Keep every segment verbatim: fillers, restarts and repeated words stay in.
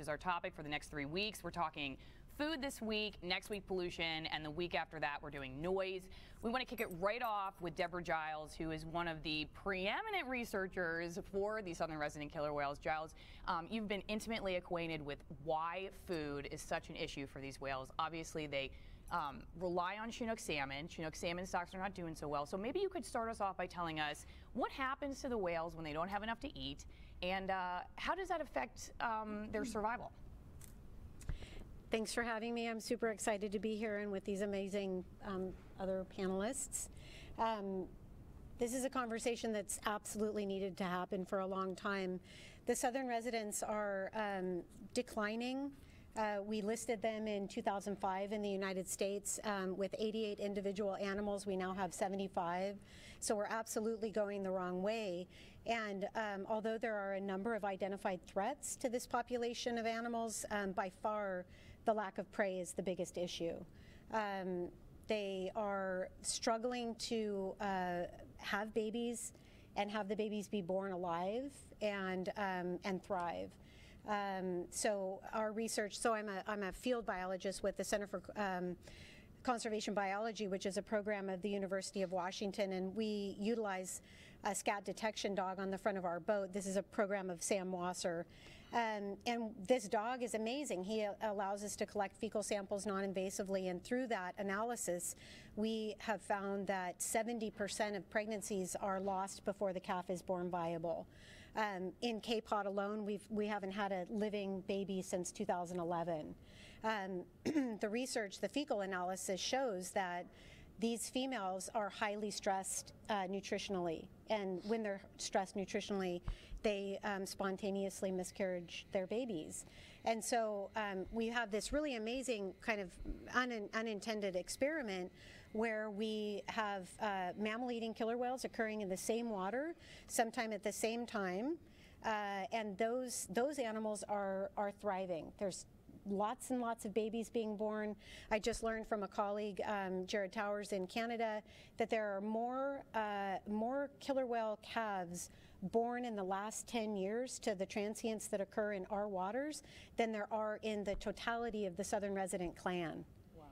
is our topic for the next three weeks. We're talking food this week, next week pollution, and the week after that we're doing noise. We want to kick it right off with Deborah Giles, who is one of the preeminent researchers for the Southern Resident killer whales. Giles, um, you've been intimately acquainted with why food is such an issue for these whales. Obviously, they um, rely on Chinook salmon. Chinook salmon stocks are not doing so well. So maybe you could start us off by telling us what happens to the whales when they don't have enough to eat, and uh, how does that affect um, their survival? Thanks for having me. I'm super excited to be here and with these amazing um, other panelists. Um, this is a conversation that's absolutely needed to happen for a long time. The Southern Residents are um, declining. Uh, we listed them in two thousand five in the United States um, with eighty-eight individual animals. We now have seventy-five. So we're absolutely going the wrong way. And um, although there are a number of identified threats to this population of animals, um, by far the lack of prey is the biggest issue. Um, they are struggling to uh, have babies and have the babies be born alive and, um, and thrive. Um, so our research, so I'm a, I'm a field biologist with the Center for um, Conservation Biology, which is a program of the University of Washington, and we utilize a scat detection dog on the front of our boat. This is a program of Sam Wasser. Um, and this dog is amazing. He allows us to collect fecal samples non-invasively, and through that analysis, we have found that seventy percent of pregnancies are lost before the calf is born viable. Um, in K-Pod alone, we've, we haven't had a living baby since two thousand eleven. Um, the research, the fecal analysis shows that these females are highly stressed uh, nutritionally, and when they're stressed nutritionally, they um, spontaneously miscarriage their babies. And so um, we have this really amazing kind of un unintended experiment where we have uh, mammal-eating killer whales occurring in the same water, sometime at the same time, uh, and those those animals are are thriving. There's lots and lots of babies being born. I just learned from a colleague, um, Jared Towers in Canada, that there are more uh, more killer whale calves born in the last ten years to the transients that occur in our waters than there are in the totality of the Southern Resident clan. Wow.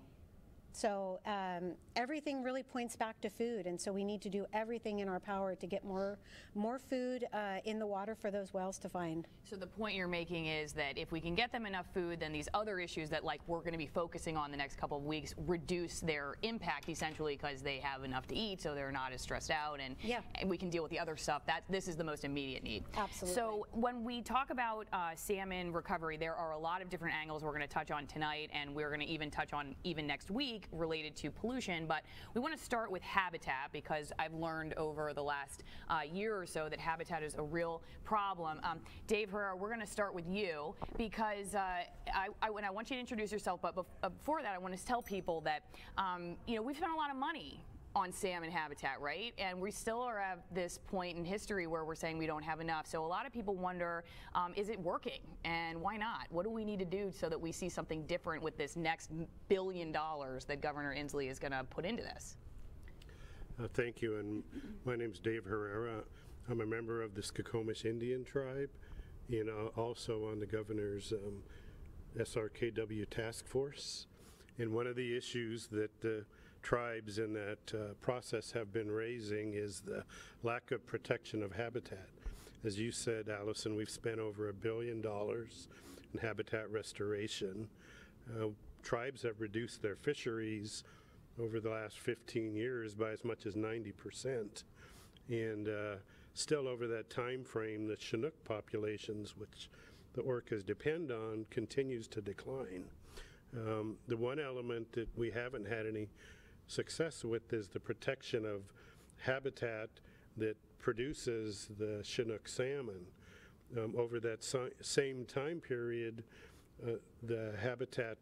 So um, everything really points back to food, and so we need to do everything in our power to get more more food uh, in the water for those whales to find. So the point you're making is that if we can get them enough food, then these other issues that like we're going to be focusing on the next couple of weeks reduce their impact, essentially, because they have enough to eat, so they're not as stressed out, and yeah, and we can deal with the other stuff. That this is the most immediate need. Absolutely. So when we talk about uh, salmon recovery, there are a lot of different angles we're going to touch on tonight, and we're going to even touch on even next week, related to pollution. But we want to start with habitat, because I've learned over the last uh, year or so that habitat is a real problem. Um, Dave Herrera, we're going to start with you, because uh, I, I, and I want you to introduce yourself, but bef uh, before that I want to tell people that um, you know, we've spent a lot of money on salmon habitat, right? And we still are at this point in history where we're saying we don't have enough. So a lot of people wonder, um, is it working? And why not? What do we need to do so that we see something different with this next billion dollars that Governor Inslee is gonna put into this? Uh, thank you, and my name's Dave Herrera. I'm a member of the Skokomish Indian tribe, and uh, also on the governor's um, S R K W task force. And one of the issues that uh, tribes in that uh, process have been raising is the lack of protection of habitat. As you said, Allison, we've spent over a billion dollars in habitat restoration. Uh, tribes have reduced their fisheries over the last fifteen years by as much as ninety percent. And uh, still over that time frame, the Chinook populations, which the orcas depend on, continues to decline. Um, the one element that we haven't had any success with is the protection of habitat that produces the Chinook salmon. Um, over that si same time period, uh, the habitat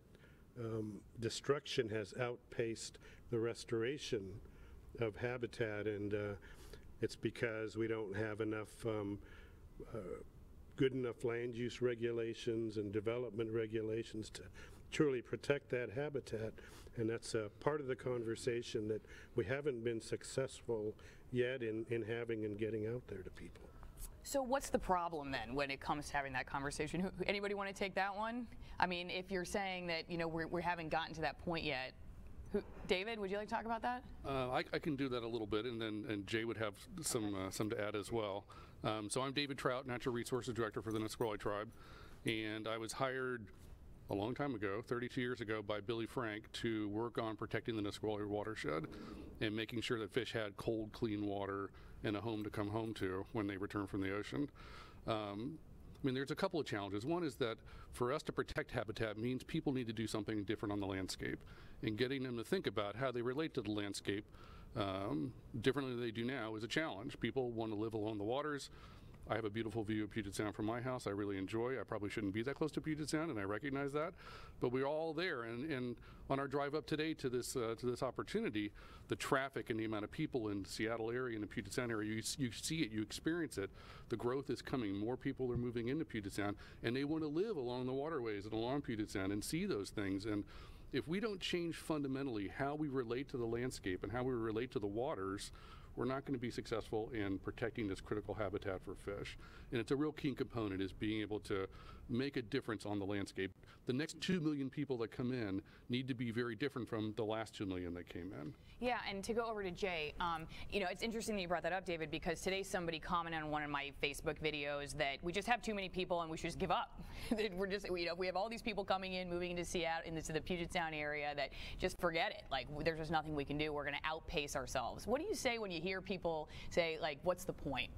um, destruction has outpaced the restoration of habitat, and uh, it's because we don't have enough um, uh, good enough land use regulations and development regulations to truly protect that habitat. And that's a part of the conversation that we haven't been successful yet in, in having and getting out there to people. So what's the problem then when it comes to having that conversation? Who, anybody want to take that one? I mean, if you're saying that, you know, we're, we haven't gotten to that point yet, who, David, would you like to talk about that? Uh, I, I can do that a little bit, and then and Jay would have some okay. uh, some to add as well. Um, so I'm David Trout, Natural Resources Director for the Nisqually Tribe, and I was hired a long time ago, thirty-two years ago, by Billy Frank to work on protecting the Nisqually watershed and making sure that fish had cold, clean water and a home to come home to when they return from the ocean. Um, I mean, there's a couple of challenges. One is that for us to protect habitat means people need to do something different on the landscape, and getting them to think about how they relate to the landscape um, differently than they do now is a challenge. People want to live along the waters. I have a beautiful view of Puget Sound from my house. I really enjoy. I probably shouldn't be that close to Puget Sound, and I recognize that. But we're all there, and, and on our drive up today to this uh, to this opportunity, the traffic and the amount of people in the Seattle area and the Puget Sound area, you, you see it, you experience it. The growth is coming. More people are moving into Puget Sound, and they want to live along the waterways and along Puget Sound and see those things. And if we don't change fundamentally how we relate to the landscape and how we relate to the waters, we're not going to be successful in protecting this critical habitat for fish. And it's a real key component, is being able to make a difference on the landscape. The next two million people that come in need to be very different from the last two million that came in. Yeah, and to go over to Jay, um, you know, it's interesting that you brought that up, David, because today somebody commented on one of my Facebook videos that we just have too many people and we should just give up. We're just, you know, we have all these people coming in, moving into Seattle, into the Puget Sound area, that just forget it. Like, there's just nothing we can do. We're going to outpace ourselves. What do you say when you hear people say, like, what's the point?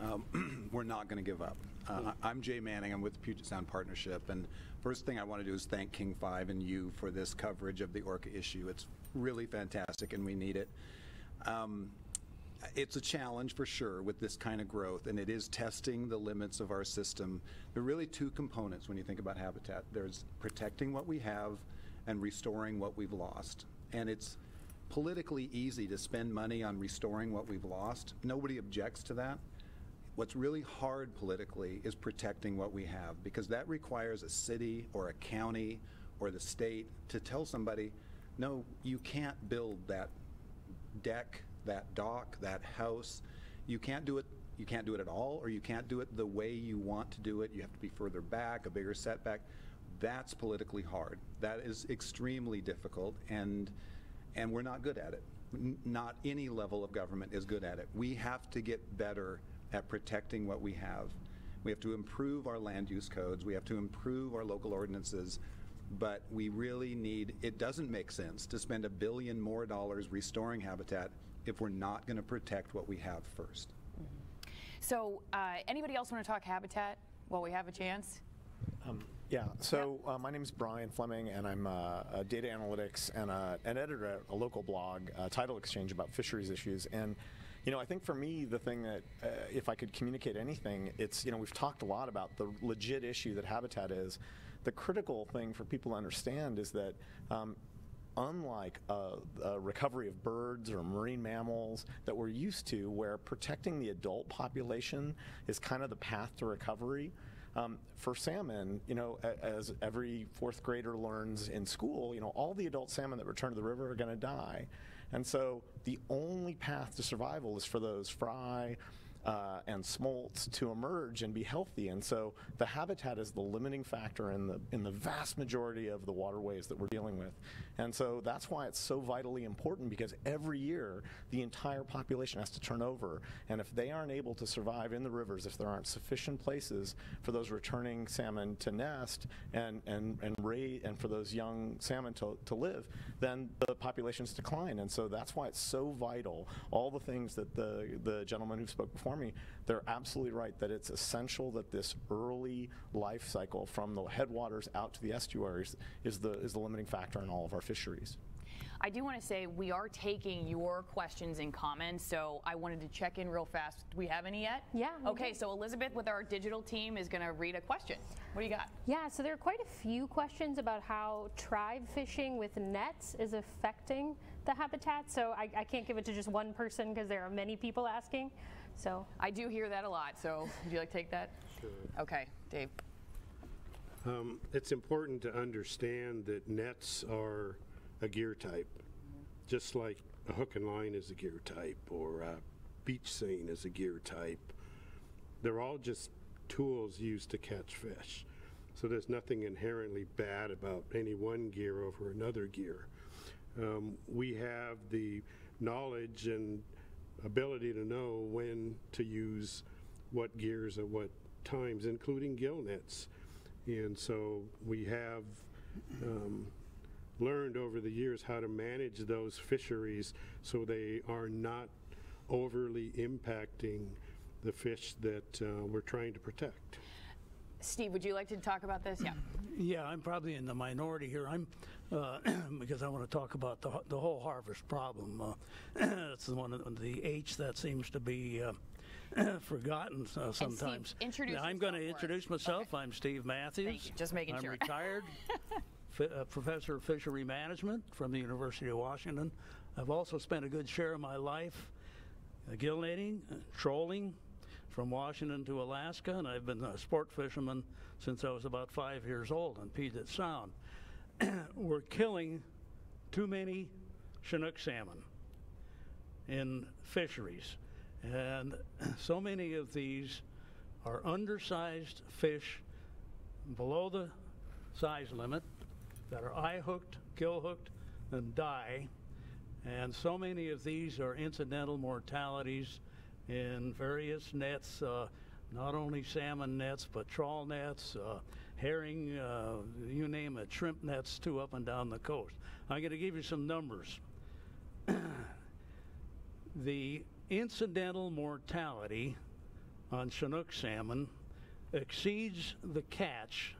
Um, we're not going to give up. Uh, I'm Jay Manning. I'm with the Puget Sound Partnership, and first thing I want to do is thank King five and you for this coverage of the orca issue. It's really fantastic, and we need it. Um, it's a challenge for sure with this kind of growth, and it is testing the limits of our system. There are really two components when you think about habitat. There's protecting what we have and restoring what we've lost, and it's politically easy to spend money on restoring what we've lost. Nobody objects to that. What's really hard politically is protecting what we have, because that requires a city or a county or the state to tell somebody, no, you can't build that deck, that dock, that house. You can't do it. You can't do it at all, or you can't do it the way you want to do it. You have to be further back, a bigger setback. That's politically hard. That is extremely difficult, and And we're not good at it. Not any level of government is good at it. We have to get better at protecting what we have. We have to improve our land use codes. We have to improve our local ordinances. But we really need, it doesn't make sense to spend a billion more dollars restoring habitat if we're not going to protect what we have first. Mm-hmm. So uh, anybody else want to talk habitat while we have a chance? Um, yeah, so uh, my name is Brian Fleming, and I'm uh, a data analytics and a, an editor at a local blog, uh, Title Exchange, about fisheries issues. And, you know, I think for me, the thing that, uh, if I could communicate anything, it's, you know, we've talked a lot about the legit issue that habitat is. The critical thing for people to understand is that um, unlike uh, the recovery of birds or marine mammals that we're used to, where protecting the adult population is kind of the path to recovery, Um, for salmon, you know, as every fourth grader learns in school, you know, all the adult salmon that return to the river are going to die. And so the only path to survival is for those fry uh, and smolts to emerge and be healthy. And so the habitat is the limiting factor in the, in the vast majority of the waterways that we're dealing with. And so that's why it's so vitally important, because every year the entire population has to turn over. And if they aren't able to survive in the rivers, if there aren't sufficient places for those returning salmon to nest and and and raise, and for those young salmon to, to live, then the populations decline. And so that's why it's so vital. All the things that the the gentleman who spoke before me, they're absolutely right, that it's essential that this early life cycle from the headwaters out to the estuaries is the is the limiting factor in all of our fisheries. I do want to say we are taking your questions and comments, so I wanted to check in real fast. Do we have any yet? Yeah. Okay, so Elizabeth with our digital team is going to read a question. What do you got? Yeah, so there are quite a few questions about how tribe fishing with nets is affecting the habitat, so I, I can't give it to just one person because there are many people asking. So I do hear that a lot, so would you like to take that? Sure. Okay, Dave. Um, it's important to understand that nets are a gear type, just like a hook and line is a gear type, or a beach seine is a gear type. they're all just tools used to catch fish. So there's nothing inherently bad about any one gear over another gear. Um, we have the knowledge and ability to know when to use what gears at what times, including gill nets. And so we have um, learned over the years how to manage those fisheries so they are not overly impacting the fish that uh, we're trying to protect. Steve, would you like to talk about this? Yeah. Yeah, I'm probably in the minority here. I'm uh, because I want to talk about the the whole harvest problem. Uh, that's one of the H that seems to be uh, forgotten uh, sometimes. And Steve, introduce now, I'm going to introduce myself. Okay. I'm Steve Matthews. Thank you. Just making I'm sure. I'm retired. Uh, professor of fishery management from the University of Washington. I've also spent a good share of my life uh, gill netting, uh, trolling, from Washington to Alaska, and I've been a sport fisherman since I was about five years old on Puget Sound. We're killing too many Chinook salmon in fisheries, and so many of these are undersized fish below the size limit that are eye-hooked, gill-hooked, and die, and so many of these are incidental mortalities in various nets, uh, not only salmon nets, but trawl nets, uh, herring, uh, you name it, shrimp nets too, up and down the coast. I'm going to give you some numbers. The incidental mortality on Chinook salmon exceeds the catch,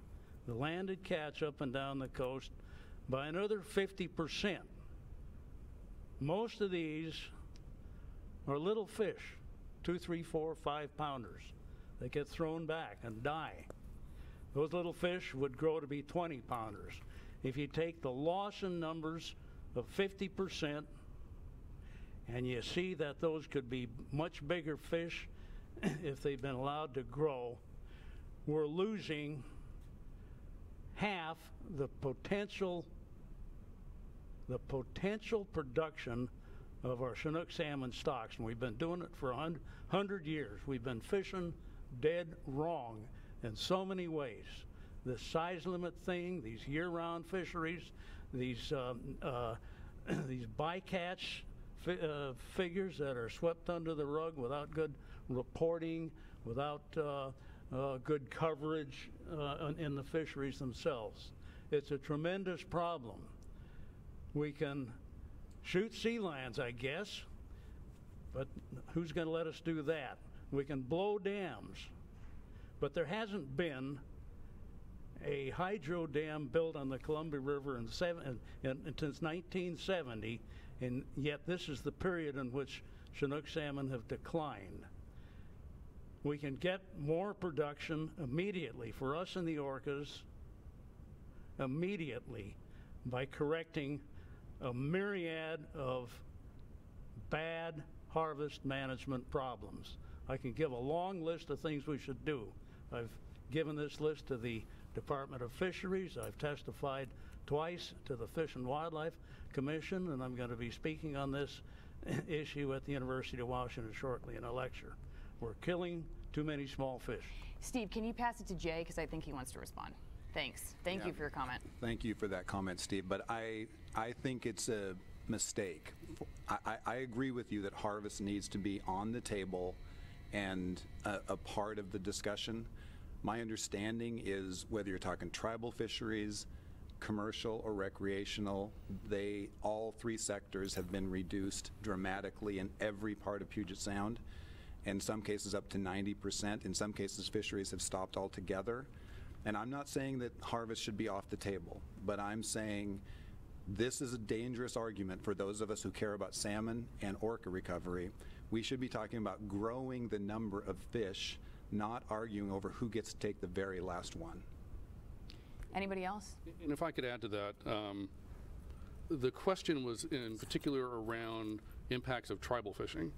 the landed catch up and down the coast, by another fifty percent. Most of these are little fish, two, three, four, five pounders. They get thrown back and die. Those little fish would grow to be twenty pounders. If you take the loss in numbers of fifty percent, and you see that those could be much bigger fish if they've been allowed to grow, we're losing half the potential, the potential production of our Chinook salmon stocks, and we've been doing it for a hundred years. We've been fishing dead wrong in so many ways. The size limit thing, these year-round fisheries, these um, uh, these bycatch fi uh, figures that are swept under the rug without good reporting, without uh, uh, good coverage uh, in the fisheries themselves. It's a tremendous problem. We can shoot sea lions, I guess, but who's going to let us do that? We can blow dams, but there hasn't been a hydro dam built on the Columbia River in seven, in, in, since nineteen seventy, and yet this is the period in which Chinook salmon have declined. We can get more production immediately for us and the orcas, immediately, by correcting a myriad of bad harvest management problems. I can give a long list of things we should do. I've given this list to the Department of Fisheries. I've testified twice to the Fish and Wildlife Commission, and I'm going to be speaking on this issue at the University of Washington shortly in a lecture. We're killing too many small fish. Steve, can you pass it to Jay, because I think he wants to respond. Thanks. Thank yeah. you for your comment. Thank you for that comment, Steve. But I, I think it's a mistake. I, I agree with you that harvest needs to be on the table and a, a part of the discussion. My understanding is whether you're talking tribal fisheries, commercial or recreational, they all three sectors have been reduced dramatically in every part of Puget Sound. In some cases up to ninety percent. In some cases fisheries have stopped altogether. And I'm not saying that harvest should be off the table, but I'm saying this is a dangerous argument for those of us who care about salmon and orca recovery. We should be talking about growing the number of fish, not arguing over who gets to take the very last one. Anybody else? And if I could add to that, um, the question was in particular around impacts of tribal fishing.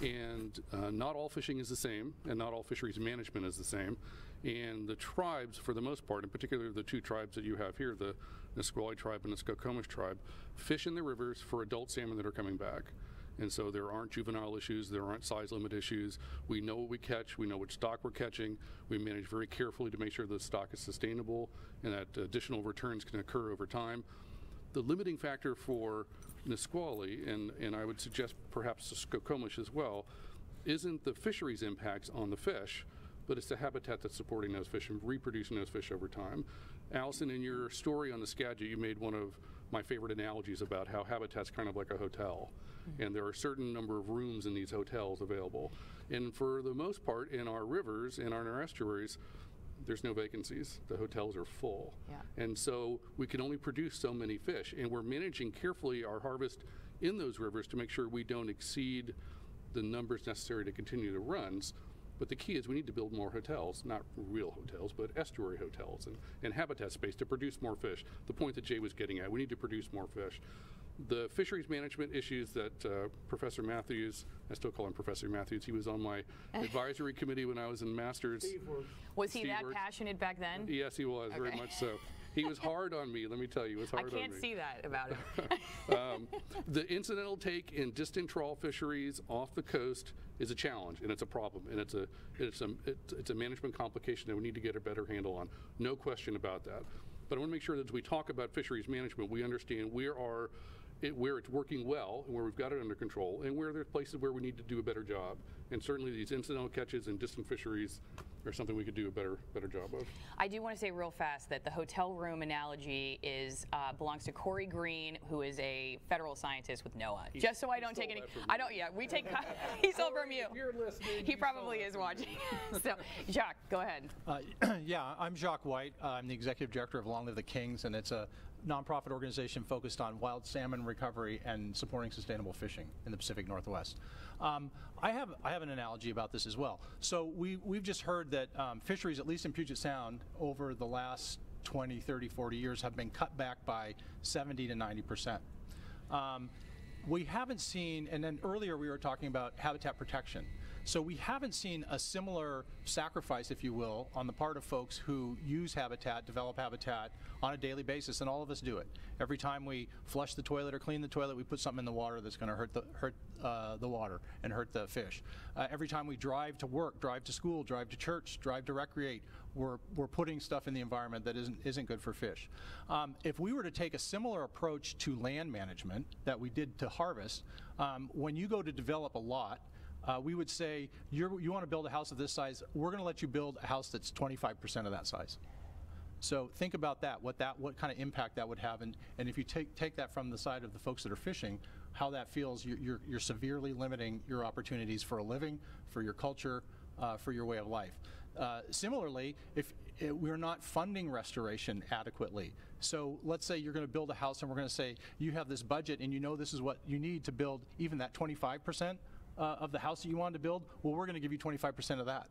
And uh, not all fishing is the same, and not all fisheries management is the same. And the tribes, for the most part, in particular the two tribes that you have here, the Nisqually tribe and the Skokomish tribe, fish in the rivers for adult salmon that are coming back. And so there aren't juvenile issues, there aren't size limit issues. We know what we catch, we know which stock we're catching, we manage very carefully to make sure the stock is sustainable and that additional returns can occur over time. The limiting factor for Nisqually, and, and I would suggest perhaps Skokomish as well, isn't the fisheries impacts on the fish, but it's the habitat that's supporting those fish and reproducing those fish over time. Allison, in your story on the Skagit, you made one of my favorite analogies about how habitat's kind of like a hotel. Mm-hmm. And there are a certain number of rooms in these hotels available. And for the most part, in our rivers and in our estuaries, there's no vacancies. The hotels are full. Yeah. And so we can only produce so many fish. And we're managing carefully our harvest in those rivers to make sure we don't exceed the numbers necessary to continue the runs. But the key is we need to build more hotels, not real hotels, but estuary hotels and, and habitat space to produce more fish. The point that Jay was getting at, we need to produce more fish. The fisheries management issues that uh, Professor Matthews, I still call him Professor Matthews, he was on my advisory committee when I was in Masters. Steve was was he Steve that worked. passionate back then? Yes, he was, okay. Very much so. He was hard on me, let me tell you, he was hard on me. I can't see that about him. um, the incidental take in distant trawl fisheries off the coast is a challenge, and it's a problem, and it's a, it's a, it's a management complication that we need to get a better handle on. No question about that. But I want to make sure that as we talk about fisheries management, we understand where are It, where it's working well and where we've got it under control and where there's places where we need to do a better job. And certainly these incidental catches and distant fisheries are something we could do a better better job of. I do want to say real fast that the hotel room analogy is uh, belongs to Corey Green, who is a federal scientist with NOAA. He, Just so I don't take any, I don't, yeah, we take, he's all from you. If you're listening, he you probably is watching. So, Jacques, go ahead. Uh, yeah, I'm Jacques White. Uh, I'm the executive director of Long Live the Kings, and it's a nonprofit organization focused on wild salmon recovery and supporting sustainable fishing in the Pacific Northwest. Um, I have I have an analogy about this as well. So we, we've just heard that um, fisheries, at least in Puget Sound, over the last twenty, thirty, forty years have been cut back by seventy to ninety percent. Um, we haven't seen, and then earlier we were talking about habitat protection. So we haven't seen a similar sacrifice, if you will, on the part of folks who use habitat, develop habitat on a daily basis, and all of us do it. Every time we flush the toilet or clean the toilet, we put something in the water that's going to hurt the hurt uh, the water and hurt the fish. Uh, every time we drive to work, drive to school, drive to church, drive to recreate, we're we're putting stuff in the environment that isn't isn't good for fish. Um, if we were to take a similar approach to land management that we did to harvest, um, when you go to develop a lot, Uh, we would say, you're, you want to build a house of this size, we're going to let you build a house that's twenty-five percent of that size. So think about that, what that, what kind of impact that would have, and, and if you take, take that from the side of the folks that are fishing, how that feels, you, you're, you're severely limiting your opportunities for a living, for your culture, uh, for your way of life. Uh, similarly, if it, we're not funding restoration adequately, so let's say you're going to build a house and we're going to say, you have this budget and you know this is what you need to build even that twenty-five percent, Uh, of the house that you wanted to build, well, we're going to give you twenty-five percent of that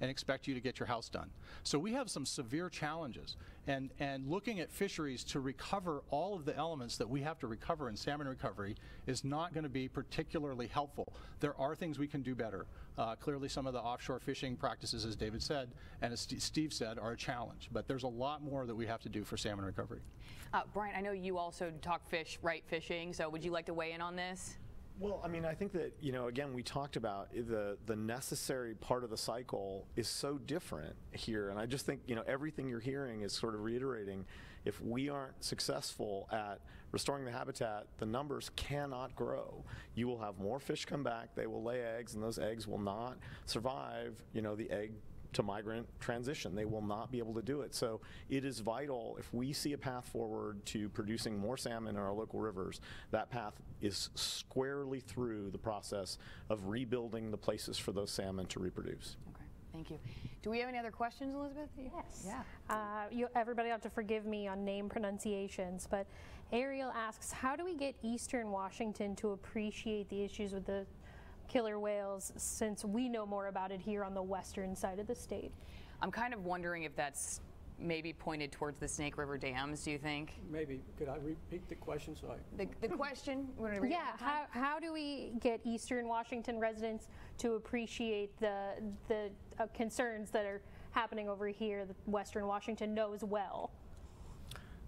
and expect you to get your house done. So we have some severe challenges, and, and looking at fisheries to recover all of the elements that we have to recover in salmon recovery is not going to be particularly helpful. There are things we can do better. Uh, clearly some of the offshore fishing practices, as David said, and as St- Steve said, are a challenge, but there's a lot more that we have to do for salmon recovery. Uh, Brian, I know you also talk fish, right, fishing, so would you like to weigh in on this? Well, I mean, I think that, you know, again, we talked about the the necessary part of the cycle is so different here. And I just think, you know, everything you're hearing is sort of reiterating, if we aren't successful at restoring the habitat, the numbers cannot grow. You will have more fish come back, they will lay eggs, and those eggs will not survive, you know, the egg to migrant transition. They will not be able to do it. So it is vital, if we see a path forward to producing more salmon in our local rivers, that path is squarely through the process of rebuilding the places for those salmon to reproduce. Okay. Thank you. Do we have any other questions, Elizabeth? Yes. Yeah. Uh, you, everybody ought to forgive me on name pronunciations, but Ariel asks, how do we get Eastern Washington to appreciate the issues with the killer whales, since we know more about it here on the western side of the state? I'm kind of wondering if that's maybe pointed towards the Snake River dams, do you think? Maybe. Could I repeat the question? So I... The, the question? Yeah, how, how do we get Eastern Washington residents to appreciate the, the uh, concerns that are happening over here that Western Washington knows well?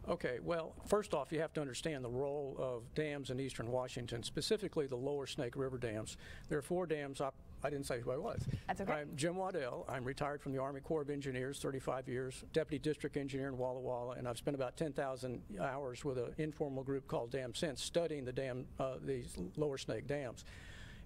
Okay, well, first off, you have to understand the role of dams in eastern Washington, specifically the Lower Snake River dams. There are four dams. I, I didn't say who I was. That's okay. I'm Jim Waddell. I'm retired from the Army Corps of Engineers, thirty-five years, deputy district engineer in Walla Walla, and I've spent about ten thousand hours with an informal group called Dam Sense studying the dam, uh, these Lower Snake dams.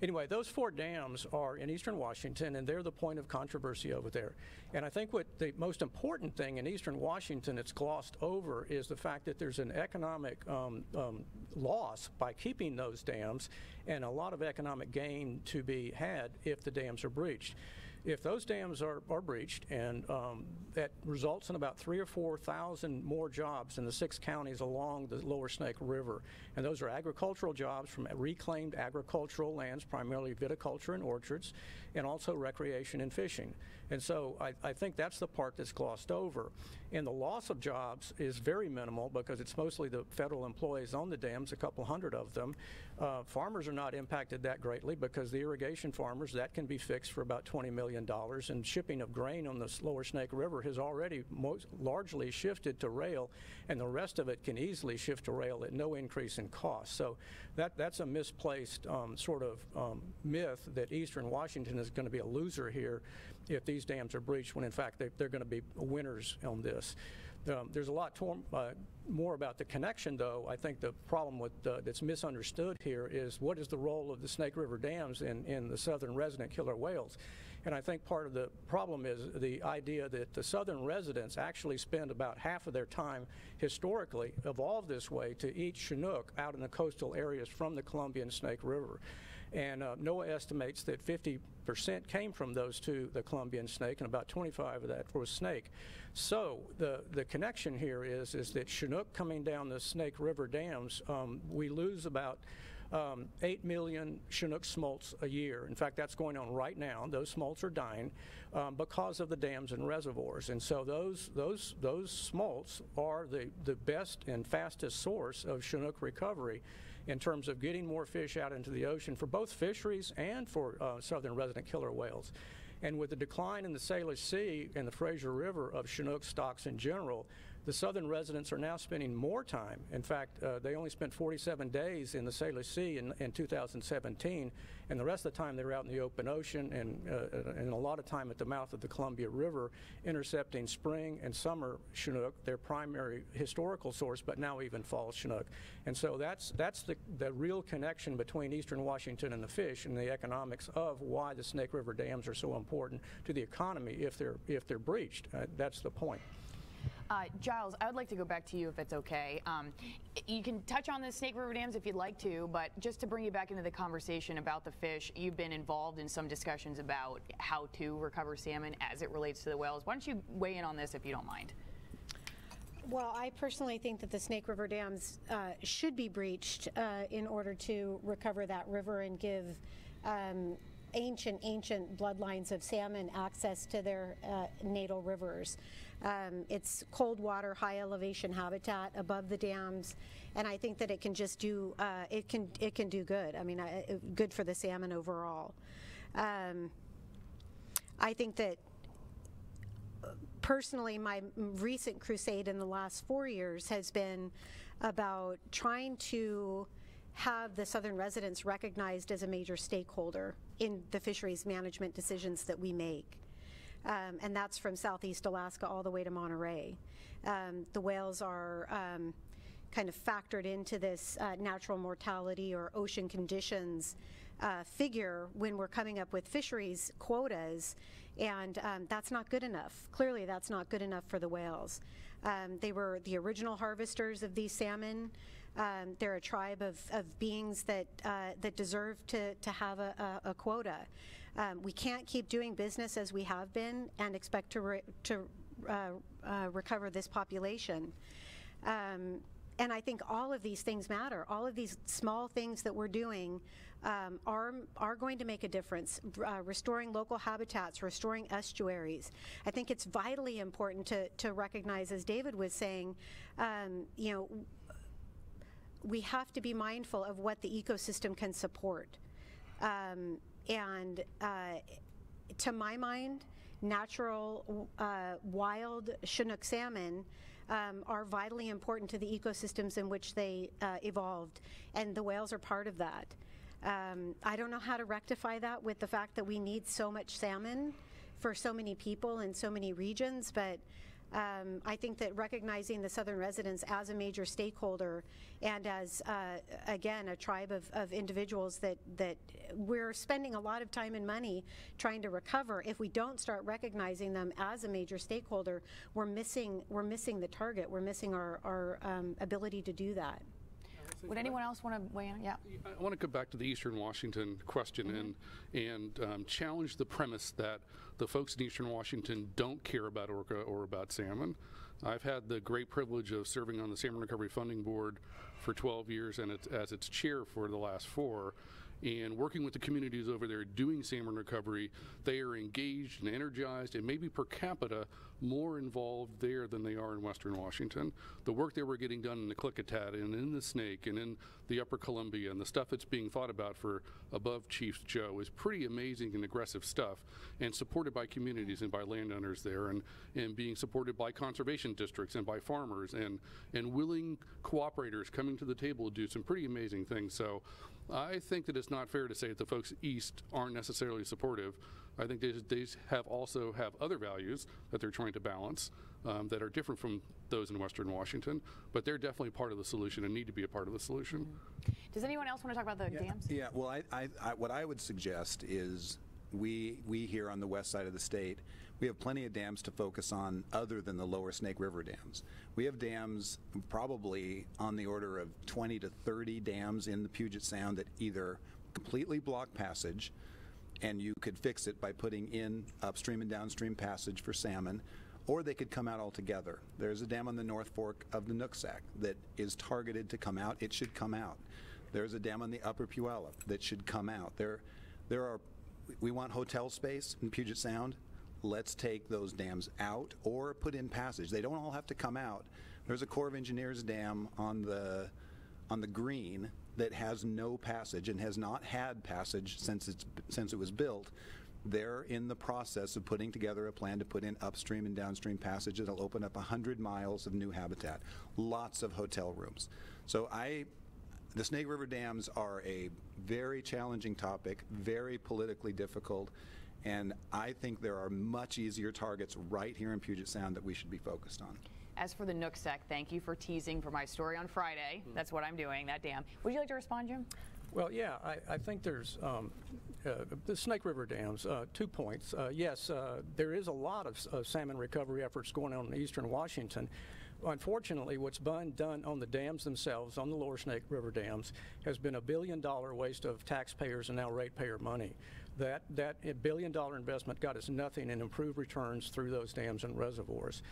Anyway, those four dams are in eastern Washington, and they're the point of controversy over there. And I think what the most important thing in eastern Washington that's glossed over is the fact that there's an economic um, um, loss by keeping those dams, and a lot of economic gain to be had if the dams are breached. If those dams are, are breached, and um, that results in about three or four thousand more jobs in the six counties along the Lower Snake River. And those are agricultural jobs from reclaimed agricultural lands, primarily viticulture and orchards, and also recreation and fishing. And so I, I think that's the part that's glossed over. And the loss of jobs is very minimal because it's mostly the federal employees on the dams, a couple hundred of them. Uh, farmers are not impacted that greatly because the irrigation farmers, that can be fixed for about twenty million dollars, and shipping of grain on the Lower Snake River has already most largely shifted to rail, and the rest of it can easily shift to rail at no increase in cost. So that, that's a misplaced um, sort of Um, myth that eastern Washington is going to be a loser here if these dams are breached, when in fact they, they're going to be winners on this. Um, there's a lot to, uh, more about the connection, though. I think the problem with, uh, that's misunderstood here is what is the role of the Snake River dams in, in the southern resident killer whales. And I think part of the problem is the idea that the southern residents actually spend about half of their time historically evolved this way to eat Chinook out in the coastal areas from the Columbia and Snake River. And uh, NOAA estimates that fifty percent came from those two, the Columbia and Snake, and about twenty-five of that was Snake. So the, the connection here is, is that Chinook coming down the Snake River dams, um, we lose about um, eight million Chinook smolts a year. In fact, that's going on right now. Those smolts are dying um, because of the dams and reservoirs. And so those, those, those smolts are the, the best and fastest source of Chinook recovery in terms of getting more fish out into the ocean for both fisheries and for uh, southern resident killer whales. And with the decline in the Salish Sea and the Fraser River of Chinook stocks in general, the southern residents are now spending more time. In fact, uh, they only spent forty-seven days in the Salish Sea in, in two thousand seventeen, and the rest of the time they were out in the open ocean, and, uh, and a lot of time at the mouth of the Columbia River, intercepting spring and summer Chinook, their primary historical source, but now even fall Chinook. And so that's, that's the, the real connection between eastern Washington and the fish, and the economics of why the Snake River dams are so important. important to the economy if they're if they're breached. Uh, that's the point. Uh, Giles, I would like to go back to you if it's okay. Um, you can touch on the Snake River dams if you'd like to, but just to bring you back into the conversation about the fish, you've been involved in some discussions about how to recover salmon as it relates to the whales. Why don't you weigh in on this if you don't mind? Well, I personally think that the Snake River dams uh, should be breached uh, in order to recover that river and give um, ancient, ancient bloodlines of salmon access to their uh, natal rivers. Um, it's cold water, high elevation habitat above the dams, and I think that it can just do uh, it can it can do good. I mean, I, it, good for the salmon overall. Um, I think that personally, my recent crusade in the last four years has been about trying to have the southern residents recognized as a major stakeholder in the fisheries management decisions that we make. Um, and that's from Southeast Alaska all the way to Monterey. Um, the whales are um, kind of factored into this uh, natural mortality or ocean conditions uh, figure when we're coming up with fisheries quotas, and um, that's not good enough. Clearly that's not good enough for the whales. Um, they were the original harvesters of these salmon. Um, they're a tribe of, of beings that uh, that deserve to, to have a, a, a quota. Um, we can't keep doing business as we have been and expect to, re to uh, uh, recover this population. Um, And I think all of these things matter. All of these small things that we're doing um, are, are going to make a difference. Uh, restoring local habitats, restoring estuaries. I think it's vitally important to, to recognize, as David was saying, um, you know, we have to be mindful of what the ecosystem can support. Um, and uh, to my mind, natural uh, wild Chinook salmon um, are vitally important to the ecosystems in which they uh, evolved, and the whales are part of that. Um, I don't know how to rectify that with the fact that we need so much salmon for so many people in so many regions, but um, I think that recognizing the Southern residents as a major stakeholder and as, uh, again, a tribe of, of individuals that, that we're spending a lot of time and money trying to recover, if we don't start recognizing them as a major stakeholder, we're missing, we're missing the target. We're missing our, our um, ability to do that. Would anyone else want to weigh in? Yeah. I want to go back to the Eastern Washington question mm-hmm. and and um, challenge the premise that the folks in Eastern Washington don't care about orca or about salmon. I've had the great privilege of serving on the Salmon Recovery Funding Board for twelve years and it's, as its chair for the last four. And working with the communities over there doing salmon recovery, they are engaged and energized and maybe per capita more involved there than they are in Western Washington. The work they were getting done in the Klickitat and in the Snake and in the Upper Columbia and the stuff that's being thought about for above Chief Joe is pretty amazing and aggressive stuff, and supported by communities and by landowners there, and, and being supported by conservation districts and by farmers and, and willing cooperators coming to the table to do some pretty amazing things. So I think that it's not fair to say that the folks east aren't necessarily supportive. I think they, they have also have other values that they're trying to balance um, that are different from those in Western Washington, but they're definitely part of the solution and need to be a part of the solution. Does anyone else want to talk about the yeah, dams? Yeah, well, I, I, I, what I would suggest is we we here on the west side of the state, we have plenty of dams to focus on other than the Lower Snake River dams. We have dams probably on the order of twenty to thirty dams in the Puget Sound that either completely block passage, and you could fix it by putting in upstream and downstream passage for salmon, or they could come out altogether. There's a dam on the North Fork of the Nooksack that is targeted to come out. It should come out. There's a dam on the Upper Puyallup that should come out. There, there are. We want hotel space in Puget Sound. Let's take those dams out or put in passage. They don't all have to come out. There's a Corps of Engineers dam on the on the Green that has no passage and has not had passage since it's since it was built. They're in the process of putting together a plan to put in upstream and downstream passage that'll open up one hundred miles of new habitat, lots of hotel rooms. So I, the Snake River dams are a very challenging topic, very politically difficult, and I think there are much easier targets right here in Puget Sound that we should be focused on. As for the Nooksack, thank you for teasing for my story on Friday. Mm. That's what I'm doing, that dam. Would you like to respond, Jim? Well, yeah, I, I think there's um, uh, the Snake River dams, uh, two points. Uh, yes, uh, there is a lot of uh, salmon recovery efforts going on in eastern Washington. Unfortunately, what's been done on the dams themselves, on the Lower Snake River dams, has been a billion dollar waste of taxpayers and now ratepayer money. That that billion dollar investment got us nothing in improved returns through those dams and reservoirs.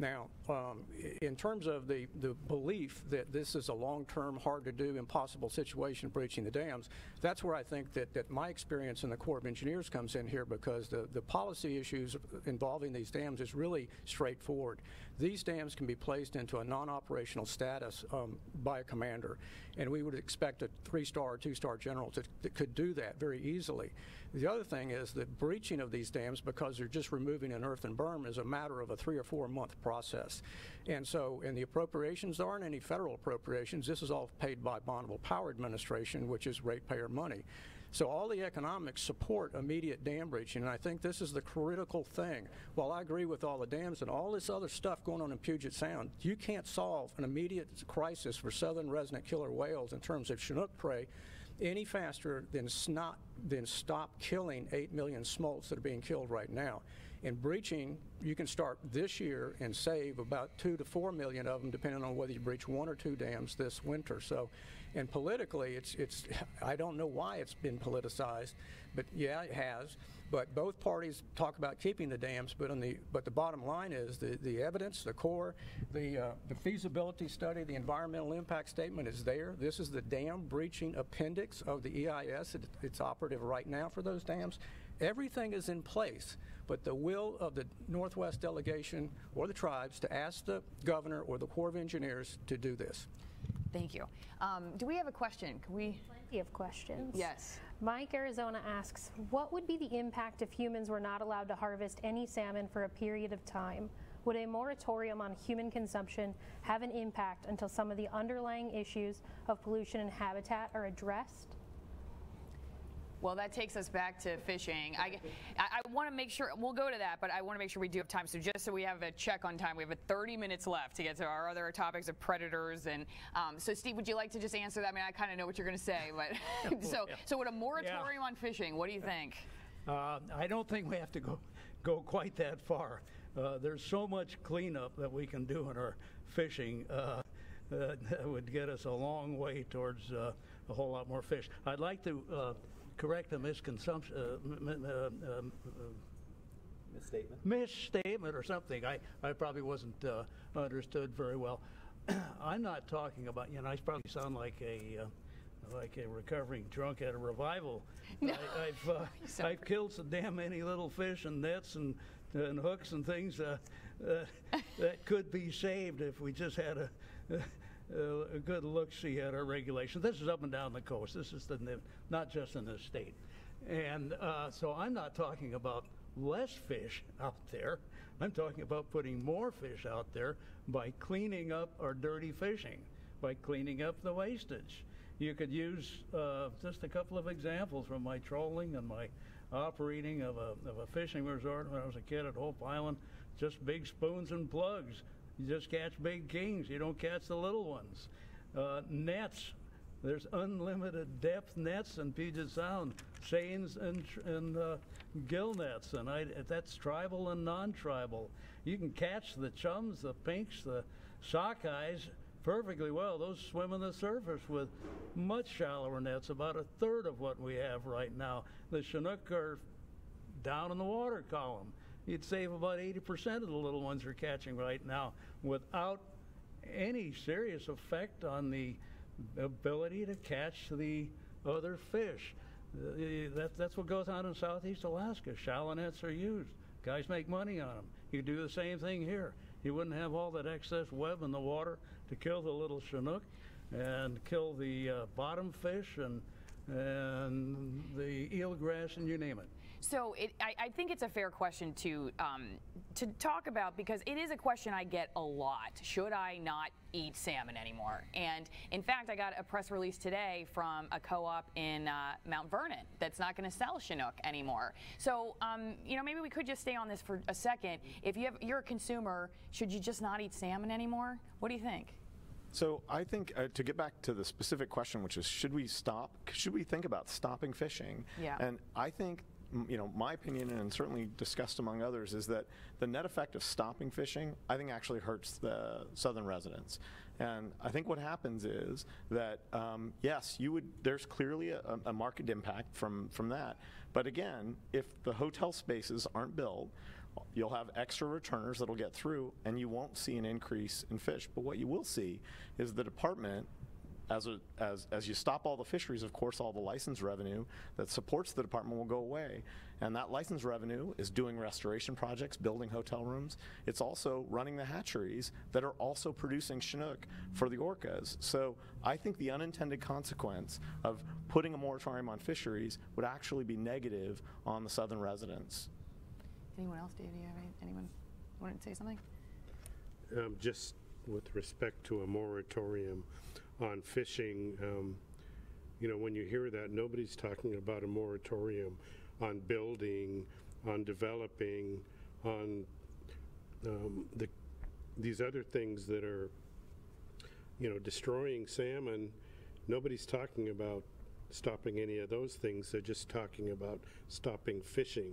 Now, um, in terms of the, the belief that this is a long-term, hard-to-do, impossible situation for reaching the dams, that's where I think that, that my experience in the Corps of Engineers comes in here, because the, the policy issues involving these dams is really straightforward. These dams can be placed into a non-operational status um, by a commander, and we would expect a three-star or two-star general to, that could do that very easily. The other thing is the breaching of these dams, because they're just removing an earthen berm, is a matter of a three or four month process. And so in the appropriations, there aren't any federal appropriations. This is all paid by Bonneville Power Administration, which is ratepayer money. So all the economics support immediate dam breaching, and I think this is the critical thing. While I agree with all the dams and all this other stuff going on in Puget Sound, you can't solve an immediate crisis for southern resident killer whales in terms of Chinook prey any faster than, snot, than stop killing eight million smolts that are being killed right now. And breaching, you can start this year and save about two to four million of them, depending on whether you breach one or two dams this winter. So, and politically, it's, it's I don't know why it's been politicized, but yeah, it has. But both parties talk about keeping the dams, but on the but the bottom line is the, the evidence, the core, the, uh, the feasibility study, the environmental impact statement is there. This is the dam breaching appendix of the E I S. It, it's operative right now for those dams. Everything is in place, but the will of the Northwest delegation or the tribes to ask the governor or the Corps of Engineers to do this. Thank you. Um, do we have a question? Can we? Plenty of questions. Yes. Mike Arizona asks, what would be the impact if humans were not allowed to harvest any salmon for a period of time? Would a moratorium on human consumption have an impact until some of the underlying issues of pollution and habitat are addressed? Well, that takes us back to fishing. I, I, I want to make sure, we'll go to that, but I want to make sure we do have time. So just so we have a check on time, we have thirty minutes left to get to our other topics of predators. And um, so, Steve, would you like to just answer that? I mean, I kind of know what you're going to say, but so, so with a moratorium yeah. on fishing, what do you think? Uh, I don't think we have to go, go quite that far. Uh, there's so much cleanup that we can do in our fishing. Uh, Uh, that would get us a long way towards uh, a whole lot more fish. I'd like to uh, correct a misconsumption, uh, uh, uh, misstatement, misstatement or something. I, I probably wasn't uh, understood very well. I'm not talking about, you know, I probably sound like a uh, like a recovering drunk at a revival. No. I, I've uh, I've killed so damn many little fish and nets and and hooks and things uh, uh, that could be saved if we just had a, a, a good look-see at our regulations. This is up and down the coast. This is the, not just in this state. And uh, so I'm not talking about less fish out there. I'm talking about putting more fish out there by cleaning up our dirty fishing, by cleaning up the wastage. You could use uh, just a couple of examples from my trolling and my operating of a, of a fishing resort when I was a kid at Hope Island. Just big spoons and plugs. You just catch big kings. You don't catch the little ones. Uh, nets. There's unlimited depth nets in Puget Sound, seines and, and uh, gill nets, and I, that's tribal and non-tribal. You can catch the chums, the pinks, the sockeyes perfectly well. Those swim on the surface with much shallower nets, about a third of what we have right now. The Chinook are down in the water column. You'd save about eighty percent of the little ones you're catching right now without any serious effect on the ability to catch the other fish. That, that's what goes on in Southeast Alaska. Shallow nets are used. Guys make money on them. You do the same thing here. You wouldn't have all that excess web in the water to kill the little Chinook and kill the uh, bottom fish and and the eelgrass and you name it. So it, I, I think it's a fair question to um, to talk about, because it is a question I get a lot. Should I not eat salmon anymore? And in fact, I got a press release today from a co-op in uh, Mount Vernon that's not going to sell Chinook anymore. So um, you know, maybe we could just stay on this for a second. If you have, you're a consumer, should you just not eat salmon anymore? What do you think? So I think uh, to get back to the specific question, which is should we stop, should we think about stopping fishing? Yeah. And I think, you know, my opinion, and certainly discussed among others, is that the net effect of stopping fishing, I think, actually hurts the southern residents. And I think what happens is that, um, yes, you would, there's clearly a, a market impact from, from that. But again, if the hotel spaces aren't built, you'll have extra returners that'll get through, and you won't see an increase in fish. But what you will see is the department, As, a, as, as you stop all the fisheries, of course, all the license revenue that supports the department will go away. And that license revenue is doing restoration projects, building hotel rooms. It's also running the hatcheries that are also producing Chinook for the orcas. So I think the unintended consequence of putting a moratorium on fisheries would actually be negative on the southern residents. Anyone else, Dave? Do you have any, anyone want to say something? Um, just with respect to a moratorium on fishing, um, you know, when you hear that, nobody's talking about a moratorium on building, on developing, on um, the, these other things that are, you know, destroying salmon. Nobody's talking about stopping any of those things. They're just talking about stopping fishing.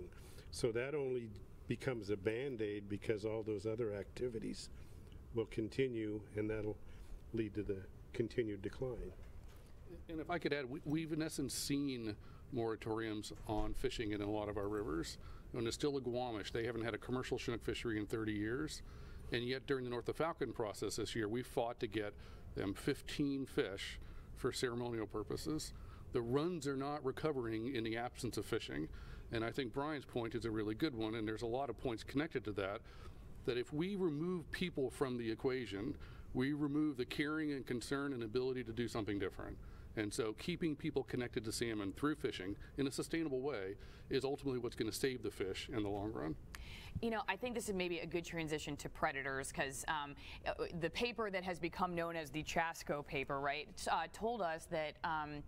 So that only becomes a band-aid, because all those other activities will continue, and that'll lead to the continued decline. And if I could add, we, we've in essence seen moratoriums on fishing in a lot of our rivers. On the Skokomish, they haven't had a commercial Chinook fishery in thirty years, and yet during the North of Falcon process this year, we fought to get them fifteen fish for ceremonial purposes. The runs are not recovering in the absence of fishing, and I think Brian's point is a really good one, and there's a lot of points connected to that. That if we remove people from the equation, we remove the caring and concern and ability to do something different. And so keeping people connected to salmon through fishing in a sustainable way is ultimately what's going to save the fish in the long run. You know, I think this is maybe a good transition to predators, because um, the paper that has become known as the Chasko paper, right, uh, told us that um,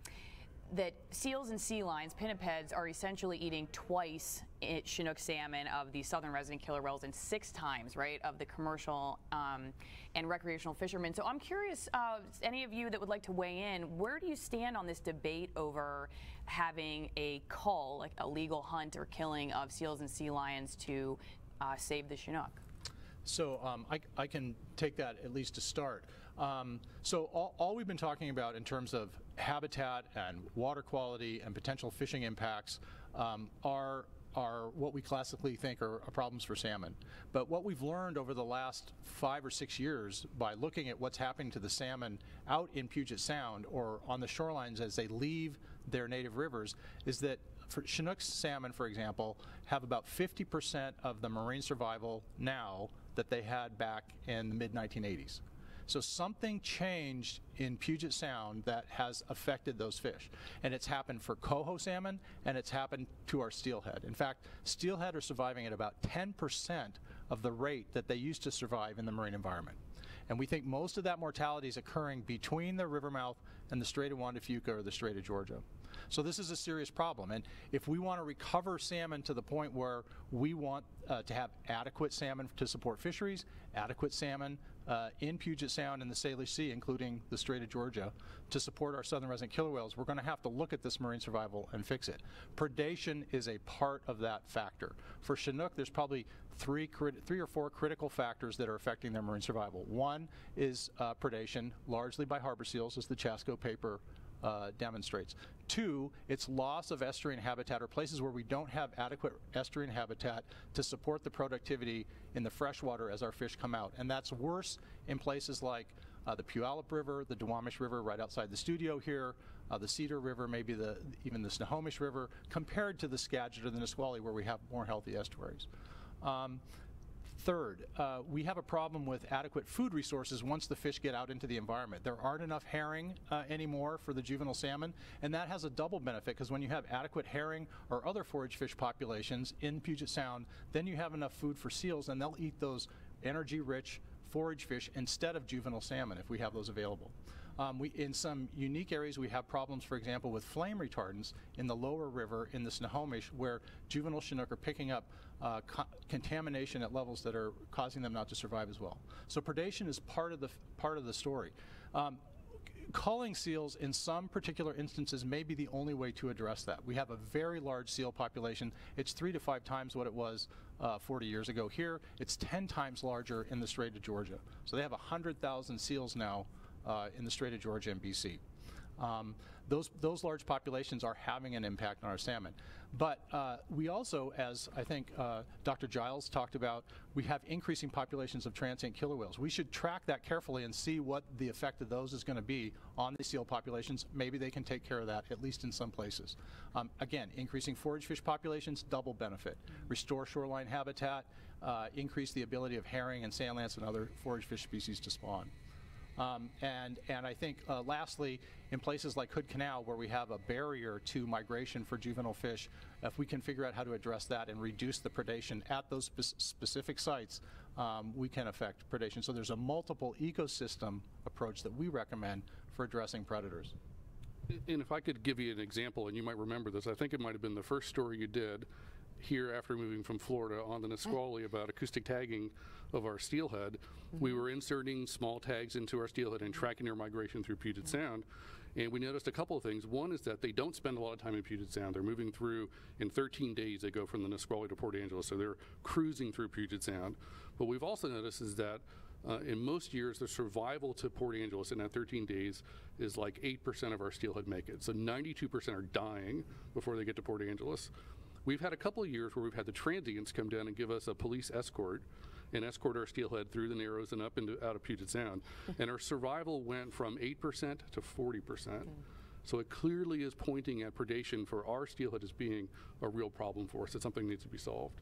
that seals and sea lions, pinnipeds, are essentially eating twice Chinook salmon of the southern resident killer whales and six times, right, of the commercial um, and recreational fishermen. So I'm curious, uh, any of you that would like to weigh in, where do you stand on this debate over having a cull, like a legal hunt or killing of seals and sea lions to Uh, save the Chinook? So um, I, I can take that at least to start. Um, so all, all we've been talking about in terms of habitat and water quality and potential fishing impacts um, are are what we classically think are, are problems for salmon. But what we've learned over the last five or six years by looking at what's happening to the salmon out in Puget Sound or on the shorelines as they leave their native rivers is that for Chinook salmon, for example, have about fifty percent of the marine survival now that they had back in the mid nineteen eighties. So something changed in Puget Sound that has affected those fish. And it's happened for coho salmon, and it's happened to our steelhead. In fact, steelhead are surviving at about ten percent of the rate that they used to survive in the marine environment. And we think most of that mortality is occurring between the river mouth and the Strait of Juan de Fuca or the Strait of Georgia. So this is a serious problem. And if we want to recover salmon to the point where we want uh, to have adequate salmon to support fisheries, adequate salmon uh, in Puget Sound and the Salish Sea, including the Strait of Georgia, to support our southern resident killer whales, we're going to have to look at this marine survival and fix it. Predation is a part of that factor. For Chinook, there's probably three, three or four critical factors that are affecting their marine survival. One is uh, predation, largely by harbor seals, as the Chasko paper Uh, demonstrates. Two, it's loss of estuarine habitat, or places where we don't have adequate estuarine habitat to support the productivity in the freshwater as our fish come out. And that's worse in places like uh, the Puyallup River, the Duwamish River right outside the studio here, uh, the Cedar River, maybe the even the Snohomish River, compared to the Skagit or the Nisqually, where we have more healthy estuaries. Um, Third, uh, we have a problem with adequate food resources once the fish get out into the environment. There aren't enough herring uh, anymore for the juvenile salmon, and that has a double benefit, because when you have adequate herring or other forage fish populations in Puget Sound, then you have enough food for seals, and they'll eat those energy-rich forage fish instead of juvenile salmon if we have those available. Um, we, in some unique areas, we have problems, for example, with flame retardants in the lower river in the Snohomish, where juvenile Chinook are picking up uh, co contamination at levels that are causing them not to survive as well. So predation is part of the part of the story. Um, Culling seals in some particular instances may be the only way to address that. We have a very large seal population. It's three to five times what it was uh, forty years ago here. It's ten times larger in the Strait of Georgia. So they have one hundred thousand seals now uh, in the Strait of Georgia and B C. Um, those, those large populations are having an impact on our salmon. But uh, we also, as I think uh, Doctor Giles talked about, we have increasing populations of transient killer whales. We should track that carefully and see what the effect of those is going to be on the seal populations. Maybe they can take care of that, at least in some places. Um, again, increasing forage fish populations, double benefit. Restore shoreline habitat, uh, increase the ability of herring and sand lance and other forage fish species to spawn. Um, and, and I think, uh, lastly, in places like Hood Canal, where we have a barrier to migration for juvenile fish, if we can figure out how to address that and reduce the predation at those spe specific sites, um, we can affect predation. So there's a multiple ecosystem approach that we recommend for addressing predators. And if I could give you an example, and you might remember this, I think it might have been the first story you did here after moving from Florida on the Nisqually about acoustic tagging of our steelhead. Mm-hmm. We were inserting small tags into our steelhead and tracking their migration through Puget mm-hmm. Sound, and we noticed a couple of things. One is that they don't spend a lot of time in Puget Sound. They're moving through, in thirteen days they go from the Nisqually to Port Angeles, so they're cruising through Puget Sound. But we've also noticed is that Uh, in most years, the survival to Port Angeles in that thirteen days is like eight percent of our steelhead make it. So ninety-two percent are dying before they get to Port Angeles. We've had a couple of years where we've had the transients come down and give us a police escort and escort our steelhead through the narrows and up into out of Puget Sound. And our survival went from eight percent to forty percent. Okay. So it clearly is pointing at predation for our steelhead as being a real problem for us. It's something that needs to be solved.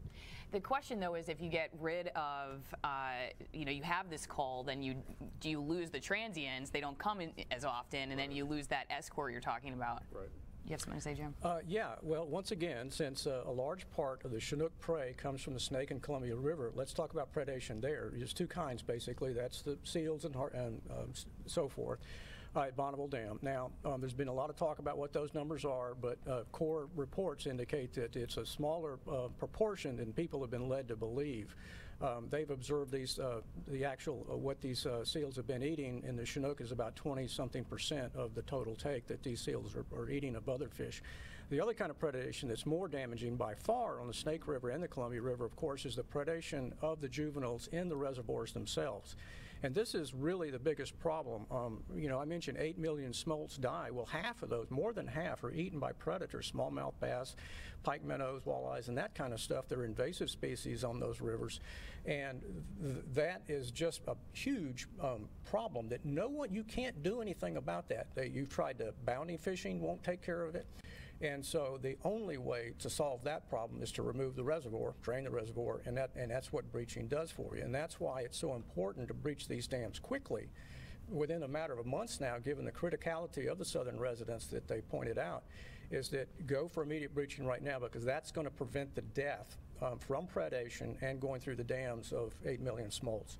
The question, though, is if you get rid of, uh, you know, you have this cull, then you do you lose the transients? They don't come in as often, and right. then you lose that escort you're talking about. Right. You have something to say, Jim? Uh, yeah, well, once again, since uh, a large part of the Chinook prey comes from the Snake and Columbia River, let's talk about predation there. There's two kinds, basically. That's the seals and, and um, so forth uh, at Bonneville Dam. Now, um, there's been a lot of talk about what those numbers are, but uh, Corps reports indicate that it's a smaller uh, proportion than people have been led to believe. Um, they've observed these, uh, the actual, uh, what these uh, seals have been eating in the Chinook is about twenty-something percent of the total take that these seals are, are eating above other fish. The other kind of predation that's more damaging by far on the Snake River and the Columbia River, of course, is the predation of the juveniles in the reservoirs themselves. And this is really the biggest problem. Um, you know, I mentioned eight million smolts die. Well, half of those, more than half, are eaten by predators, smallmouth bass, pike minnows, walleyes, and that kind of stuff. They're invasive species on those rivers. And th that is just a huge um, problem that no one, you can't do anything about that. They, you've tried to bounty fishing, won't take care of it. And so the only way to solve that problem is to remove the reservoir, drain the reservoir, and that and that's what breaching does for you. And that's why it's so important to breach these dams quickly, within a matter of months now, given the criticality of the Southern residents that they pointed out, is that go for immediate breaching right now, because that's going to prevent the death um, from predation and going through the dams of eight million smolts.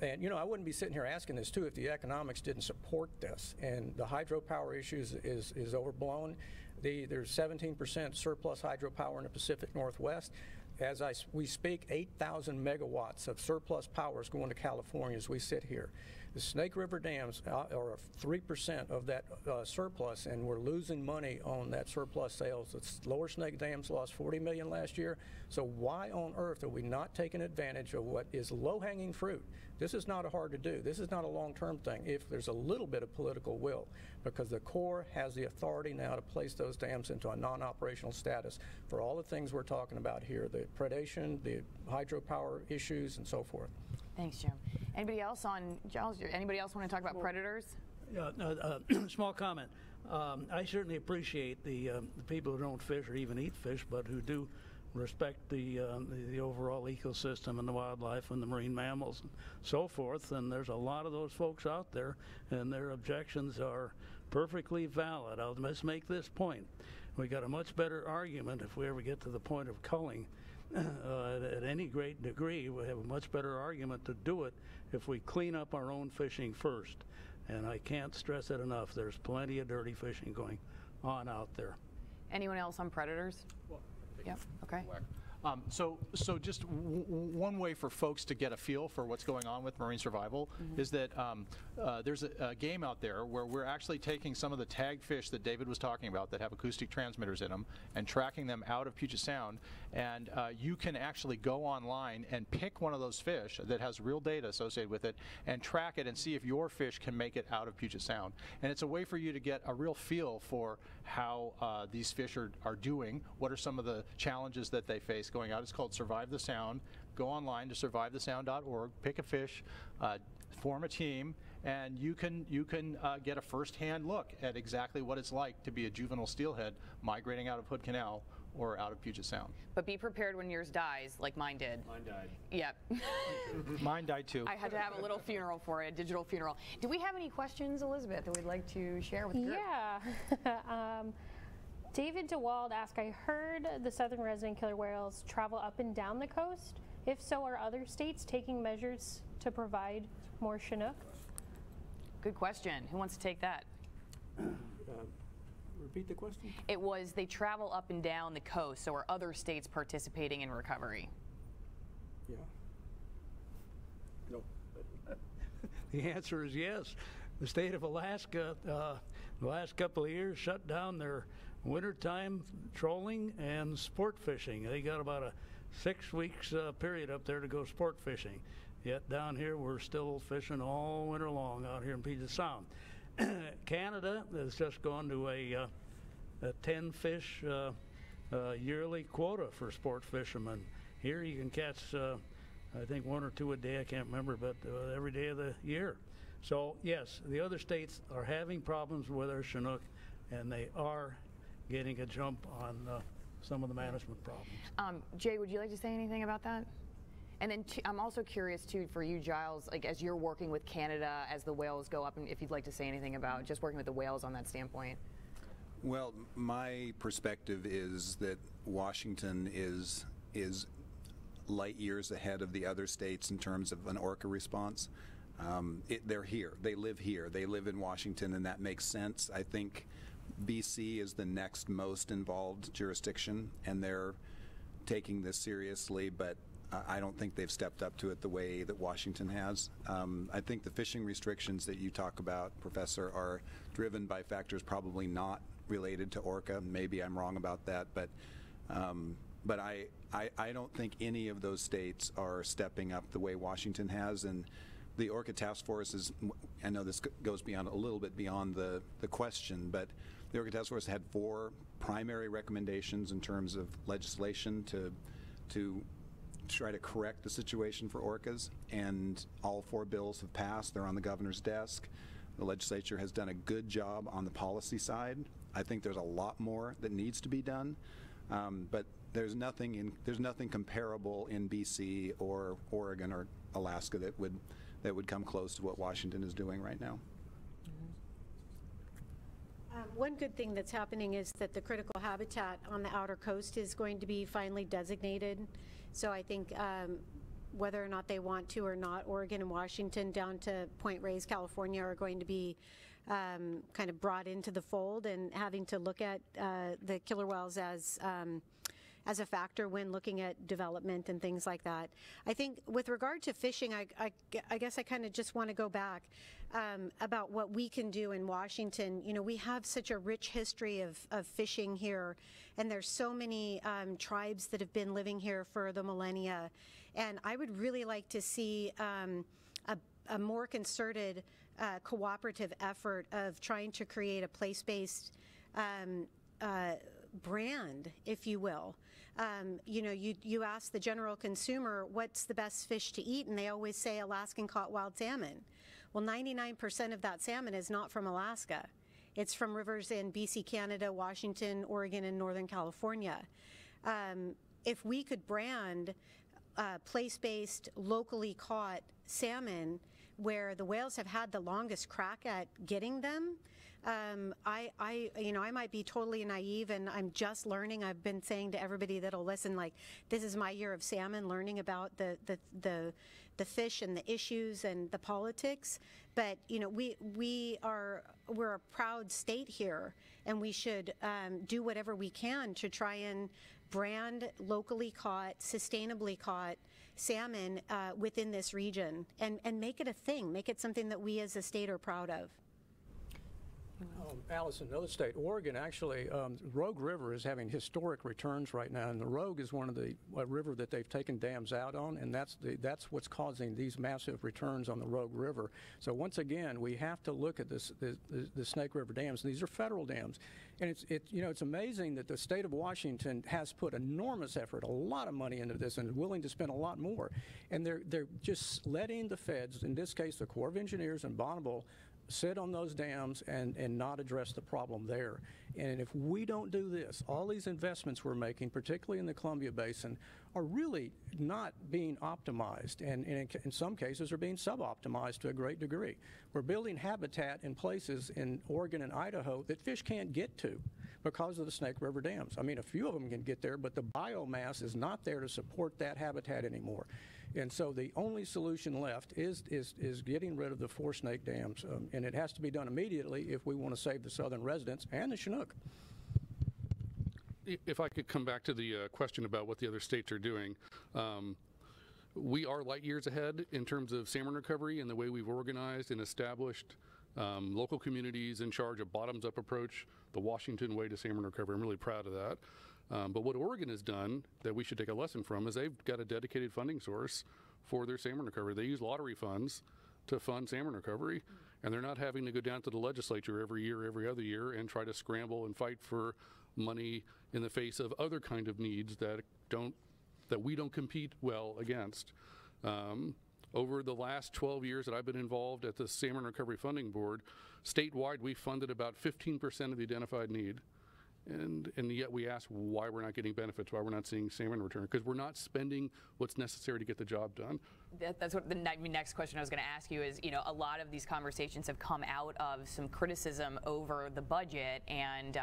And, you know, I wouldn't be sitting here asking this, too, if the economics didn't support this. And the hydropower issue is, is, is overblown. The, there's seventeen percent surplus hydropower in the Pacific Northwest. As I, we speak, eight thousand megawatts of surplus power is going to California as we sit here. The Snake River dams are three percent of that uh, surplus, and we're losing money on that surplus sales. The Lower Snake dams lost forty million dollars last year. So why on earth are we not taking advantage of what is low-hanging fruit? This is not hard to do. This is not a long-term thing if there's a little bit of political will, because the Corps has the authority now to place those dams into a non-operational status for all the things we're talking about here, the predation, the hydropower issues, and so forth. Thanks, Jim. Anybody else on Giles? Anybody else want to talk about well, predators? Uh, uh, small comment. Um, I certainly appreciate the, um, the people who don't fish or even eat fish, but who do respect the, uh, the the overall ecosystem and the wildlife and the marine mammals and so forth. And there's a lot of those folks out there, and their objections are perfectly valid. I'll just make this point. We got a much better argument if we ever get to the point of culling uh, at, at any great degree. We have a much better argument to do it if we clean up our own fishing first. And I can't stress it enough. There's plenty of dirty fishing going on out there. Anyone else on predators? Well, Yep. Okay. Um, so, so just w one way for folks to get a feel for what's going on with marine survival mm-hmm. is that um, uh, there's a, a game out there where we're actually taking some of the tagged fish that David was talking about that have acoustic transmitters in them and tracking them out of Puget Sound, and uh, you can actually go online and pick one of those fish that has real data associated with it and track it and see if your fish can make it out of Puget Sound. And it's a way for you to get a real feel for how uh, these fish are, are doing, what are some of the challenges that they face going out. It's called Survive the Sound. Go online to survive the sound dot org, pick a fish, uh, form a team, and you can you can uh, get a first-hand look at exactly what it's like to be a juvenile steelhead migrating out of Hood Canal or out of Puget Sound. But be prepared when yours dies, like mine did. Mine died. Yep. Mine died too. I had to have a little funeral for it, a digital funeral. Do we have any questions, Elizabeth, that we'd like to share with the group? Yeah. um, David DeWald asked, I heard the southern resident killer whales travel up and down the coast. If so, are other states taking measures to provide more Chinook? Good question. Who wants to take that? Uh, repeat the question? It was, they travel up and down the coast, so are other states participating in recovery? Yeah. No. The answer is yes. The state of Alaska, uh, the last couple of years, shut down their wintertime trolling and sport fishing. They got about a six weeks uh, period up there to go sport fishing. Yet down here, we're still fishing all winter long out here in Puget Sound. Canada has just gone to a, uh, a ten fish uh, uh, yearly quota for sport fishermen. Here you can catch, uh, I think, one or two a day, I can't remember, but uh, every day of the year. So yes, the other states are having problems with our Chinook, and they are getting a jump on uh, some of the management problems. Um, Jay, would you like to say anything about that? And then t I'm also curious too for you, Giles, like as you're working with Canada as the whales go up, and if you'd like to say anything about just working with the whales on that standpoint. Well, my perspective is that Washington is is light years ahead of the other states in terms of an orca response. Um, it, they're here. They live here. They live in Washington, and that makes sense. I think B C is the next most involved jurisdiction, and they're taking this seriously, but uh, I don't think they've stepped up to it the way that Washington has. Um, I think the fishing restrictions that you talk about, Professor, are driven by factors probably not related to orca. Maybe I'm wrong about that, but um, but I, I, I don't think any of those states are stepping up the way Washington has. And the Orca Task Force is, I know this goes beyond a little bit beyond the, the question, but the Orca Task Force had four primary recommendations in terms of legislation to, to try to correct the situation for orcas, and all four bills have passed. They're on the governor's desk. The legislature has done a good job on the policy side. I think there's a lot more that needs to be done, um, but there's nothing in, there's nothing comparable in B C or Oregon or Alaska that would that would come close to what Washington is doing right now. Mm-hmm. um, one good thing that's happening is that the critical habitat on the outer coast is going to be finally designated. So I think um, whether or not they want to or not, Oregon and Washington down to Point Reyes, California, are going to be um, kind of brought into the fold and having to look at uh, the killer whales as um, as a factor when looking at development and things like that. I think with regard to fishing, I, I, I guess I kind of just want to go back um, about what we can do in Washington. You know, we have such a rich history of, of fishing here, and there's so many um, tribes that have been living here for the millennia. And I would really like to see um, a a more concerted uh, cooperative effort of trying to create a place-based um, uh, brand, if you will. Um, you know, you, you ask the general consumer, what's the best fish to eat? And they always say Alaskan caught wild salmon. Well, ninety-nine percent of that salmon is not from Alaska. It's from rivers in B C, Canada, Washington, Oregon, and Northern California. Um, if we could brand Uh, place-based, locally caught salmon, where the whales have had the longest crack at getting them. Um, I, I, you know, I might be totally naive, and I'm just learning. I've been saying to everybody that'll listen, like, this is my year of salmon, learning about the the the, the fish and the issues and the politics. But you know, we we are we're a proud state here, and we should um, do whatever we can to try and brand locally caught, sustainably caught salmon uh, within this region, and, and make it a thing, make it something that we as a state are proud of. Um, Alice, another state, Oregon, actually, um, Rogue River is having historic returns right now, and the Rogue is one of the uh, river that they've taken dams out on, and that's the that's what's causing these massive returns on the Rogue River. So once again, we have to look at this the, the, the Snake River dams. These are federal dams, and it's it you know it's amazing that the state of Washington has put enormous effort, a lot of money into this, and is willing to spend a lot more, and they're they're just letting the feds, in this case, the Corps of Engineers and Bonneville, sit on those dams and, and not address the problem there. And if we don't do this, all these investments we're making, particularly in the Columbia Basin, are really not being optimized, and, and in, in some cases are being sub-optimized to a great degree. We're building habitat in places in Oregon and Idaho that fish can't get to because of the Snake River dams. I mean, a few of them can get there, but the biomass is not there to support that habitat anymore. And so the only solution left is, is, is getting rid of the four snake dams. Um, And it has to be done immediately if we want to save the southern residents and the Chinook. If I could come back to the uh, question about what the other states are doing, um, we are light years ahead in terms of salmon recovery and the way we've organized and established um, local communities in charge of bottoms-up approach, the Washington way to salmon recovery. I'm really proud of that. Um, but what Oregon has done that we should take a lesson from is they've got a dedicated funding source for their salmon recovery. They use lottery funds to fund salmon recovery, and they're not having to go down to the legislature every year, every other year, and try to scramble and fight for money in the face of other kind of needs that don't, that we don't compete well against. Um, over the last twelve years that I've been involved at the Salmon Recovery Funding Board, statewide we funded about fifteen percent of the identified need, and and yet we ask why we're not getting benefits, why we're not seeing salmon return, because we're not spending what's necessary to get the job done. that, that's what the next question I was going to ask you is, you know, a lot of these conversations have come out of some criticism over the budget and uh,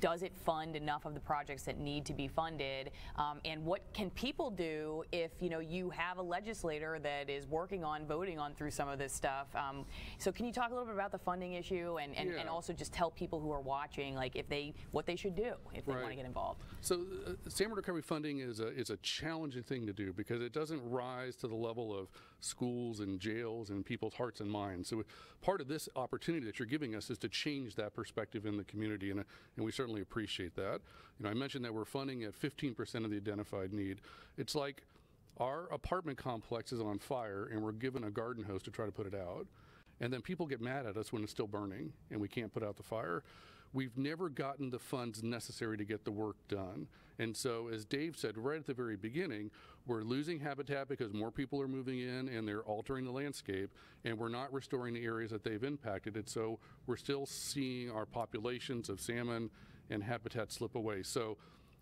does it fund enough of the projects that need to be funded? Um, and what can people do if, you know, you have a legislator that is working on voting on through some of this stuff? Um, so can you talk a little bit about the funding issue and, and, yeah. and also just tell people who are watching, like, if they, what they should do if they right. want to get involved? So uh, salmon recovery funding is a, is a challenging thing to do because it doesn't rise to the level of schools and jails and people's hearts and minds. So part of this opportunity that you're giving us is to change that perspective in the community, and, and we certainly appreciate that. You know, I mentioned that we're funding at fifteen percent of the identified need. It's like our apartment complex is on fire and we're given a garden hose to try to put it out. And then people get mad at us when it's still burning and we can't put out the fire. We've never gotten the funds necessary to get the work done. And so, as Dave said right at the very beginning, we're losing habitat because more people are moving in and they're altering the landscape, and we're not restoring the areas that they've impacted. And so we're still seeing our populations of salmon and habitat slip away. So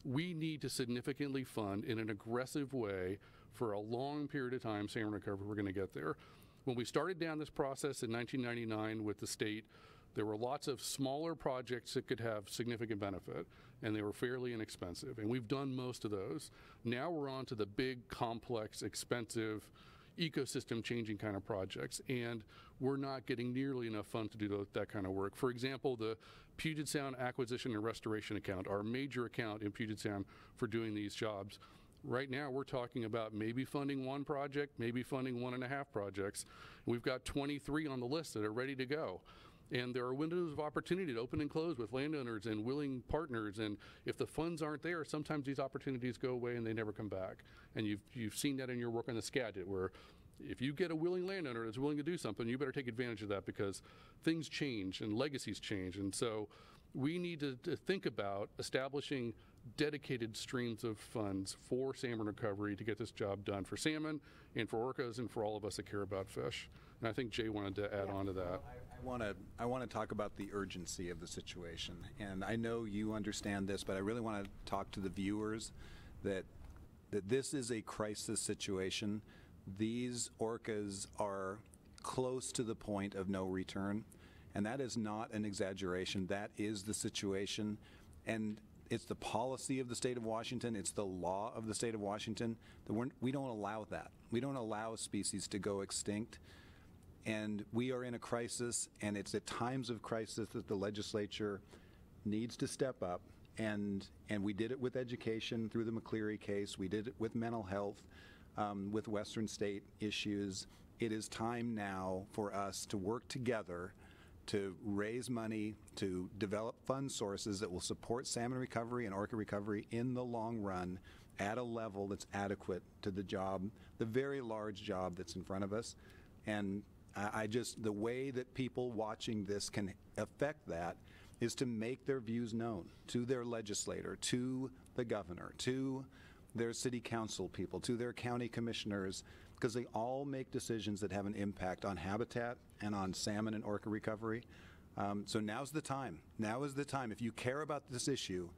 we need to significantly fund in an aggressive way for a long period of time salmon recovery. We're going to get there. When we started down this process in nineteen ninety-nine with the state, there were lots of smaller projects that could have significant benefit, and they were fairly inexpensive, and we've done most of those. Now we're on to the big, complex, expensive, ecosystem-changing kind of projects, and we're not getting nearly enough funds to do that kind of work. For example, the Puget Sound Acquisition and Restoration Account, our major account in Puget Sound for doing these jobs, right now we're talking about maybe funding one project, maybe funding one and a half projects. We've got twenty-three on the list that are ready to go. And there are windows of opportunity to open and close with landowners and willing partners. And if the funds aren't there, sometimes these opportunities go away and they never come back. And you've, you've seen that in your work on the Skagit, where if you get a willing landowner that's willing to do something, you better take advantage of that because things change and legacies change. And so we need to, to think about establishing dedicated streams of funds for salmon recovery to get this job done for salmon and for orcas and for all of us that care about fish. And I think Jay wanted to add yeah. on to that. Well, I, I want to I want to talk about the urgency of the situation. And I know you understand this, but I really want to talk to the viewers that that this is a crisis situation. These orcas are close to the point of no return, and that is not an exaggeration. That is the situation, and it's the policy of the state of Washington, it's the law of the state of Washington, that we're, we don't allow that. We don't allow species to go extinct, and we are in a crisis, and it's at times of crisis that the legislature needs to step up, and, and we did it with education through the McCleary case, we did it with mental health, um, with Western state issues. It is time now for us to work together to raise money, to develop fund sources that will support salmon recovery and orca recovery in the long run at a level that's adequate to the job, the very large job that's in front of us. And I just, the way that people watching this can affect that is to make their views known to their legislator, to the governor, to their city council people, to their county commissioners, because they all make decisions that have an impact on habitat and on salmon and orca recovery. Um, so now's the time. Now is the time. If you care about this issue,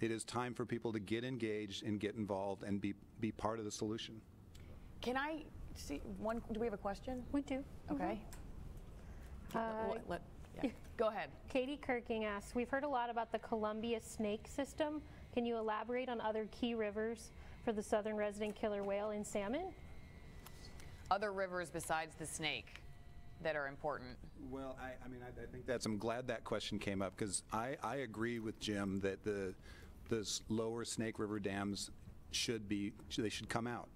it is time for people to get engaged and get involved and be, be part of the solution. Can I see one? Do we have a question? We do. Okay. Mm-hmm. uh, let, let, yeah. Go ahead. Katie Kirking asks, we've heard a lot about the Columbia snake system. Can you elaborate on other key rivers for the southern resident killer whale and salmon? Other rivers besides the snake that are important? Well, I, I mean, I, I think that's, I'm glad that question came up because I, I agree with Jim that the, the lower Snake River dams should be, they should come out.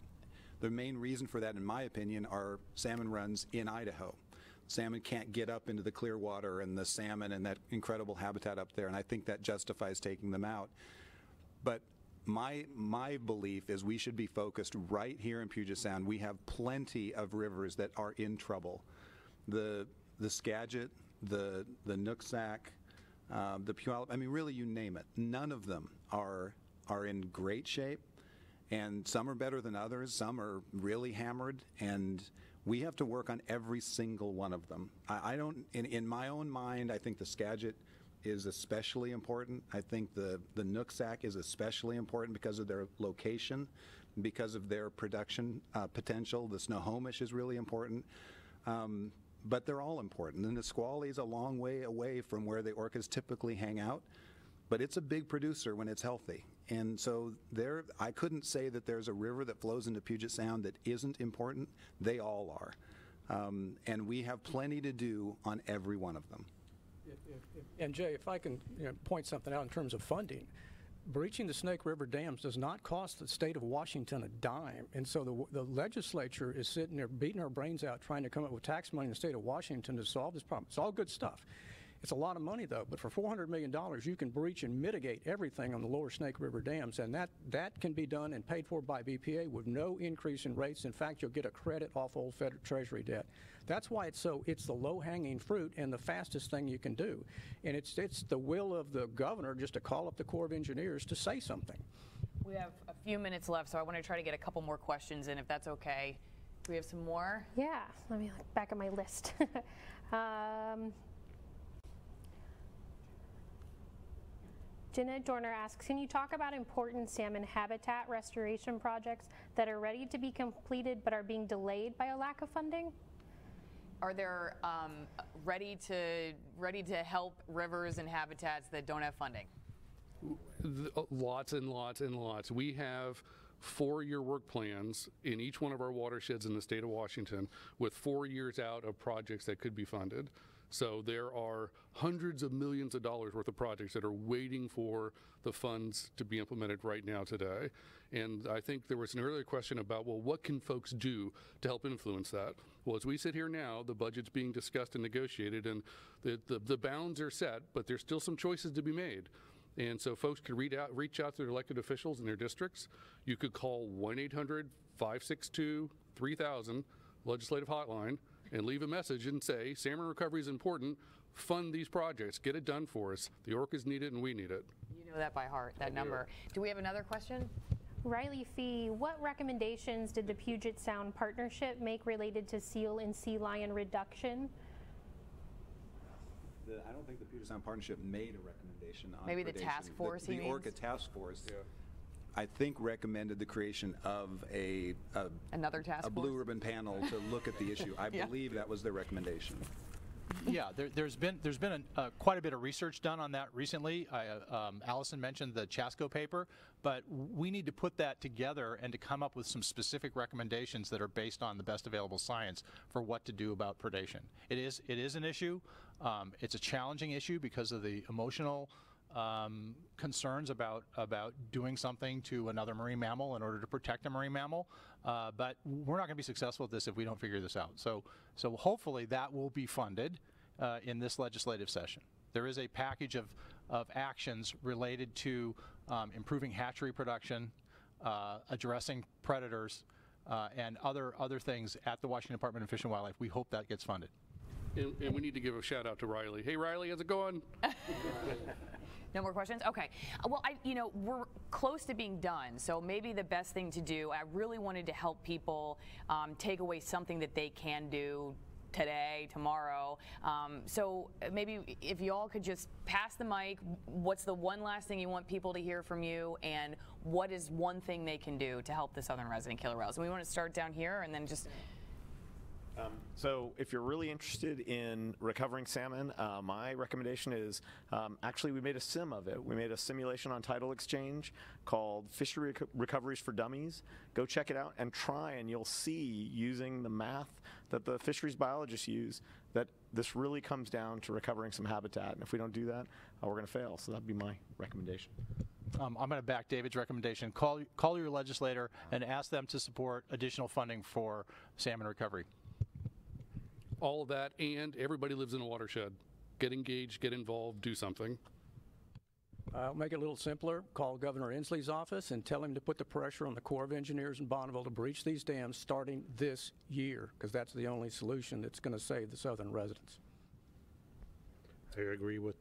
The main reason for that, in my opinion, are salmon runs in Idaho. Salmon can't get up into the clear water and the salmon and that incredible habitat up there, and I think that justifies taking them out. But my my belief is we should be focused right here in Puget Sound. We have plenty of rivers that are in trouble. The the Skagit, the the Nooksack, uh, the Puyallup, I mean really you name it. None of them are are in great shape, and some are better than others, some are really hammered, and we have to work on every single one of them. I, I don't in, in my own mind I think the Skagit is especially important. I think the, the Nooksack is especially important because of their location. because of their production uh, potential. The Snohomish is really important. Um, but they're all important. The Nisqually is a long way away from where the orcas typically hang out, but it's a big producer when it's healthy. And so there, I couldn't say that there's a river that flows into Puget Sound that isn't important. They all are. Um, and we have plenty to do on every one of them. If, if, if, and Jay, if I can you know, point something out in terms of funding, breaching the Snake River dams does not cost the state of Washington a dime. And so the, the legislature is sitting there beating her brains out trying to come up with tax money in the state of Washington to solve this problem. It's all good stuff. It's a lot of money, though, but for four hundred million dollars, you can breach and mitigate everything on the Lower Snake River dams, and that, that can be done and paid for by B P A with no increase in rates. In fact, you'll get a credit off old Federal Treasury debt. That's why it's so, it's the low-hanging fruit and the fastest thing you can do. And it's, it's the will of the governor just to call up the Corps of Engineers to say something. We have a few minutes left, so I want to try to get a couple more questions in, if that's okay. Do we have some more? Yeah, let me look back at my list. um, Jenna Dorner asks, can you talk about important salmon habitat restoration projects that are ready to be completed but are being delayed by a lack of funding? Are there um, ready to ready to help rivers and habitats that don't have funding? Lots and lots and lots. We have four-year work plans in each one of our watersheds in the state of Washington with four years out of projects that could be funded. So there are hundreds of millions of dollars worth of projects that are waiting for the funds to be implemented right now today. And I think there was an earlier question about, well, what can folks do to help influence that? Well, as we sit here now, the budget's being discussed and negotiated, and the, the, the bounds are set, but there's still some choices to be made. And so folks could read out, reach out to their elected officials in their districts. You could call one eight hundred, five six two, three thousand, legislative hotline, and leave a message and say, salmon recovery is important, fund these projects, get it done for us. The orcas need it and we need it. You know that by heart, that I number. Do. do we have another question? Riley Fee, what recommendations did the Puget Sound Partnership make related to seal and sea lion reduction? The, I don't think the Puget Sound Partnership made a recommendation on Maybe predation. the task force, The, the Orca task force. Yeah. I think recommended the creation of a, a another task a blue ribbon panel to look at the issue. I yeah. believe that was their recommendation. Yeah, there, there's been there's been a, uh, quite a bit of research done on that recently. I, um, Allison mentioned the Chasco paper, but we need to put that together and to come up with some specific recommendations that are based on the best available science for what to do about predation. It is it is an issue. Um, it's a challenging issue because of the emotional Um, concerns about about doing something to another marine mammal in order to protect a marine mammal, uh, but we're not going to be successful at this if we don't figure this out. So, so hopefully that will be funded uh, in this legislative session. There is a package of of actions related to um, improving hatchery production, uh, addressing predators, uh, and other other things at the Washington Department of Fish and Wildlife. We hope that gets funded. And, and we need to give a shout out to Riley. Hey, Riley, how's it going? No more questions? Okay. Well, I, you know, we're close to being done, so maybe the best thing to do, I really wanted to help people um, take away something that they can do today, tomorrow. Um, so maybe if y'all could just pass the mic, what's the one last thing you want people to hear from you, and what is one thing they can do to help the Southern Resident killer whales? And we want to start down here and then just... Um, so if you're really interested in recovering salmon, uh, my recommendation is um, actually we made a sim of it. We made a simulation on Title Exchange called Fishery Reco- Recoveries for Dummies. Go check it out and try, and you'll see using the math that the fisheries biologists use that this really comes down to recovering some habitat. And if we don't do that, uh, we're going to fail. So that'd be my recommendation. Um, I'm going to back David's recommendation. Call, call your legislator and ask them to support additional funding for salmon recovery. All of that, and everybody lives in a watershed. Get engaged, get involved, do something. I'll make it a little simpler. Call Governor Inslee's office and tell him to put the pressure on the Corps of Engineers in Bonneville to breach these dams starting this year, because that's the only solution that's going to save the Southern residents. I agree with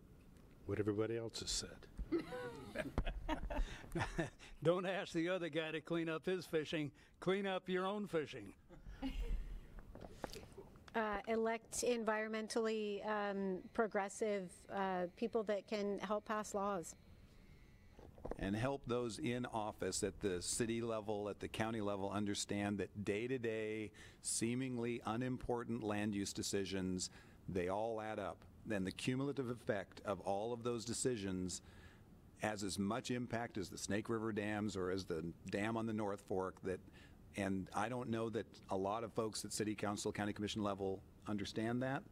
what everybody else has said. Don't ask the other guy to clean up his fishing. Clean up your own fishing. Uh, elect environmentally um, progressive uh, people that can help pass laws. and help those in office at the city level, at the county level, understand that day-to-day, seemingly unimportant land use decisions, they all add up. Then the cumulative effect of all of those decisions has as much impact as the Snake River dams or as the dam on the North Fork. That, and I don't know that a lot of folks at city council, county commission level understand that.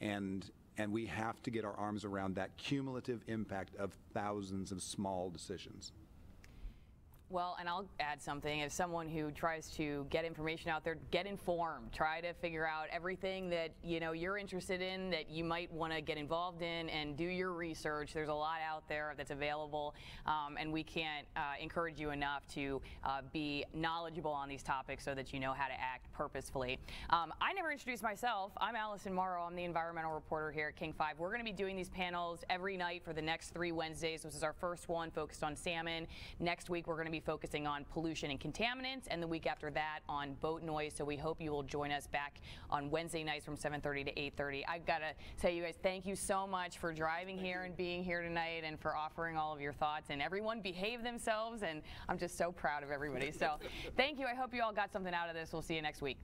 And And we have to get our arms around that cumulative impact of thousands of small decisions. Well, and I'll add something. As someone who tries to get information out there, get informed. Try to figure out everything that you know you're interested in, that you might want to get involved in, and do your research. There's a lot out there that's available, um, and we can't uh, encourage you enough to uh, be knowledgeable on these topics so that you know how to act purposefully. Um, I never introduced myself. I'm Allison Morrow. I'm the environmental reporter here at King five. We're going to be doing these panels every night for the next three Wednesdays. This is our first one focused on salmon. Next week, we're going to be focusing on pollution and contaminants, and the week after that on boat noise. So we hope you will join us back on Wednesday nights from seven thirty to eight thirty. I've got to say, you guys, thank you so much for driving thank here you. and being here tonight, and for offering all of your thoughts. And everyone behaved themselves, and I'm just so proud of everybody. So thank you. I hope you all got something out of this. We'll see you next week.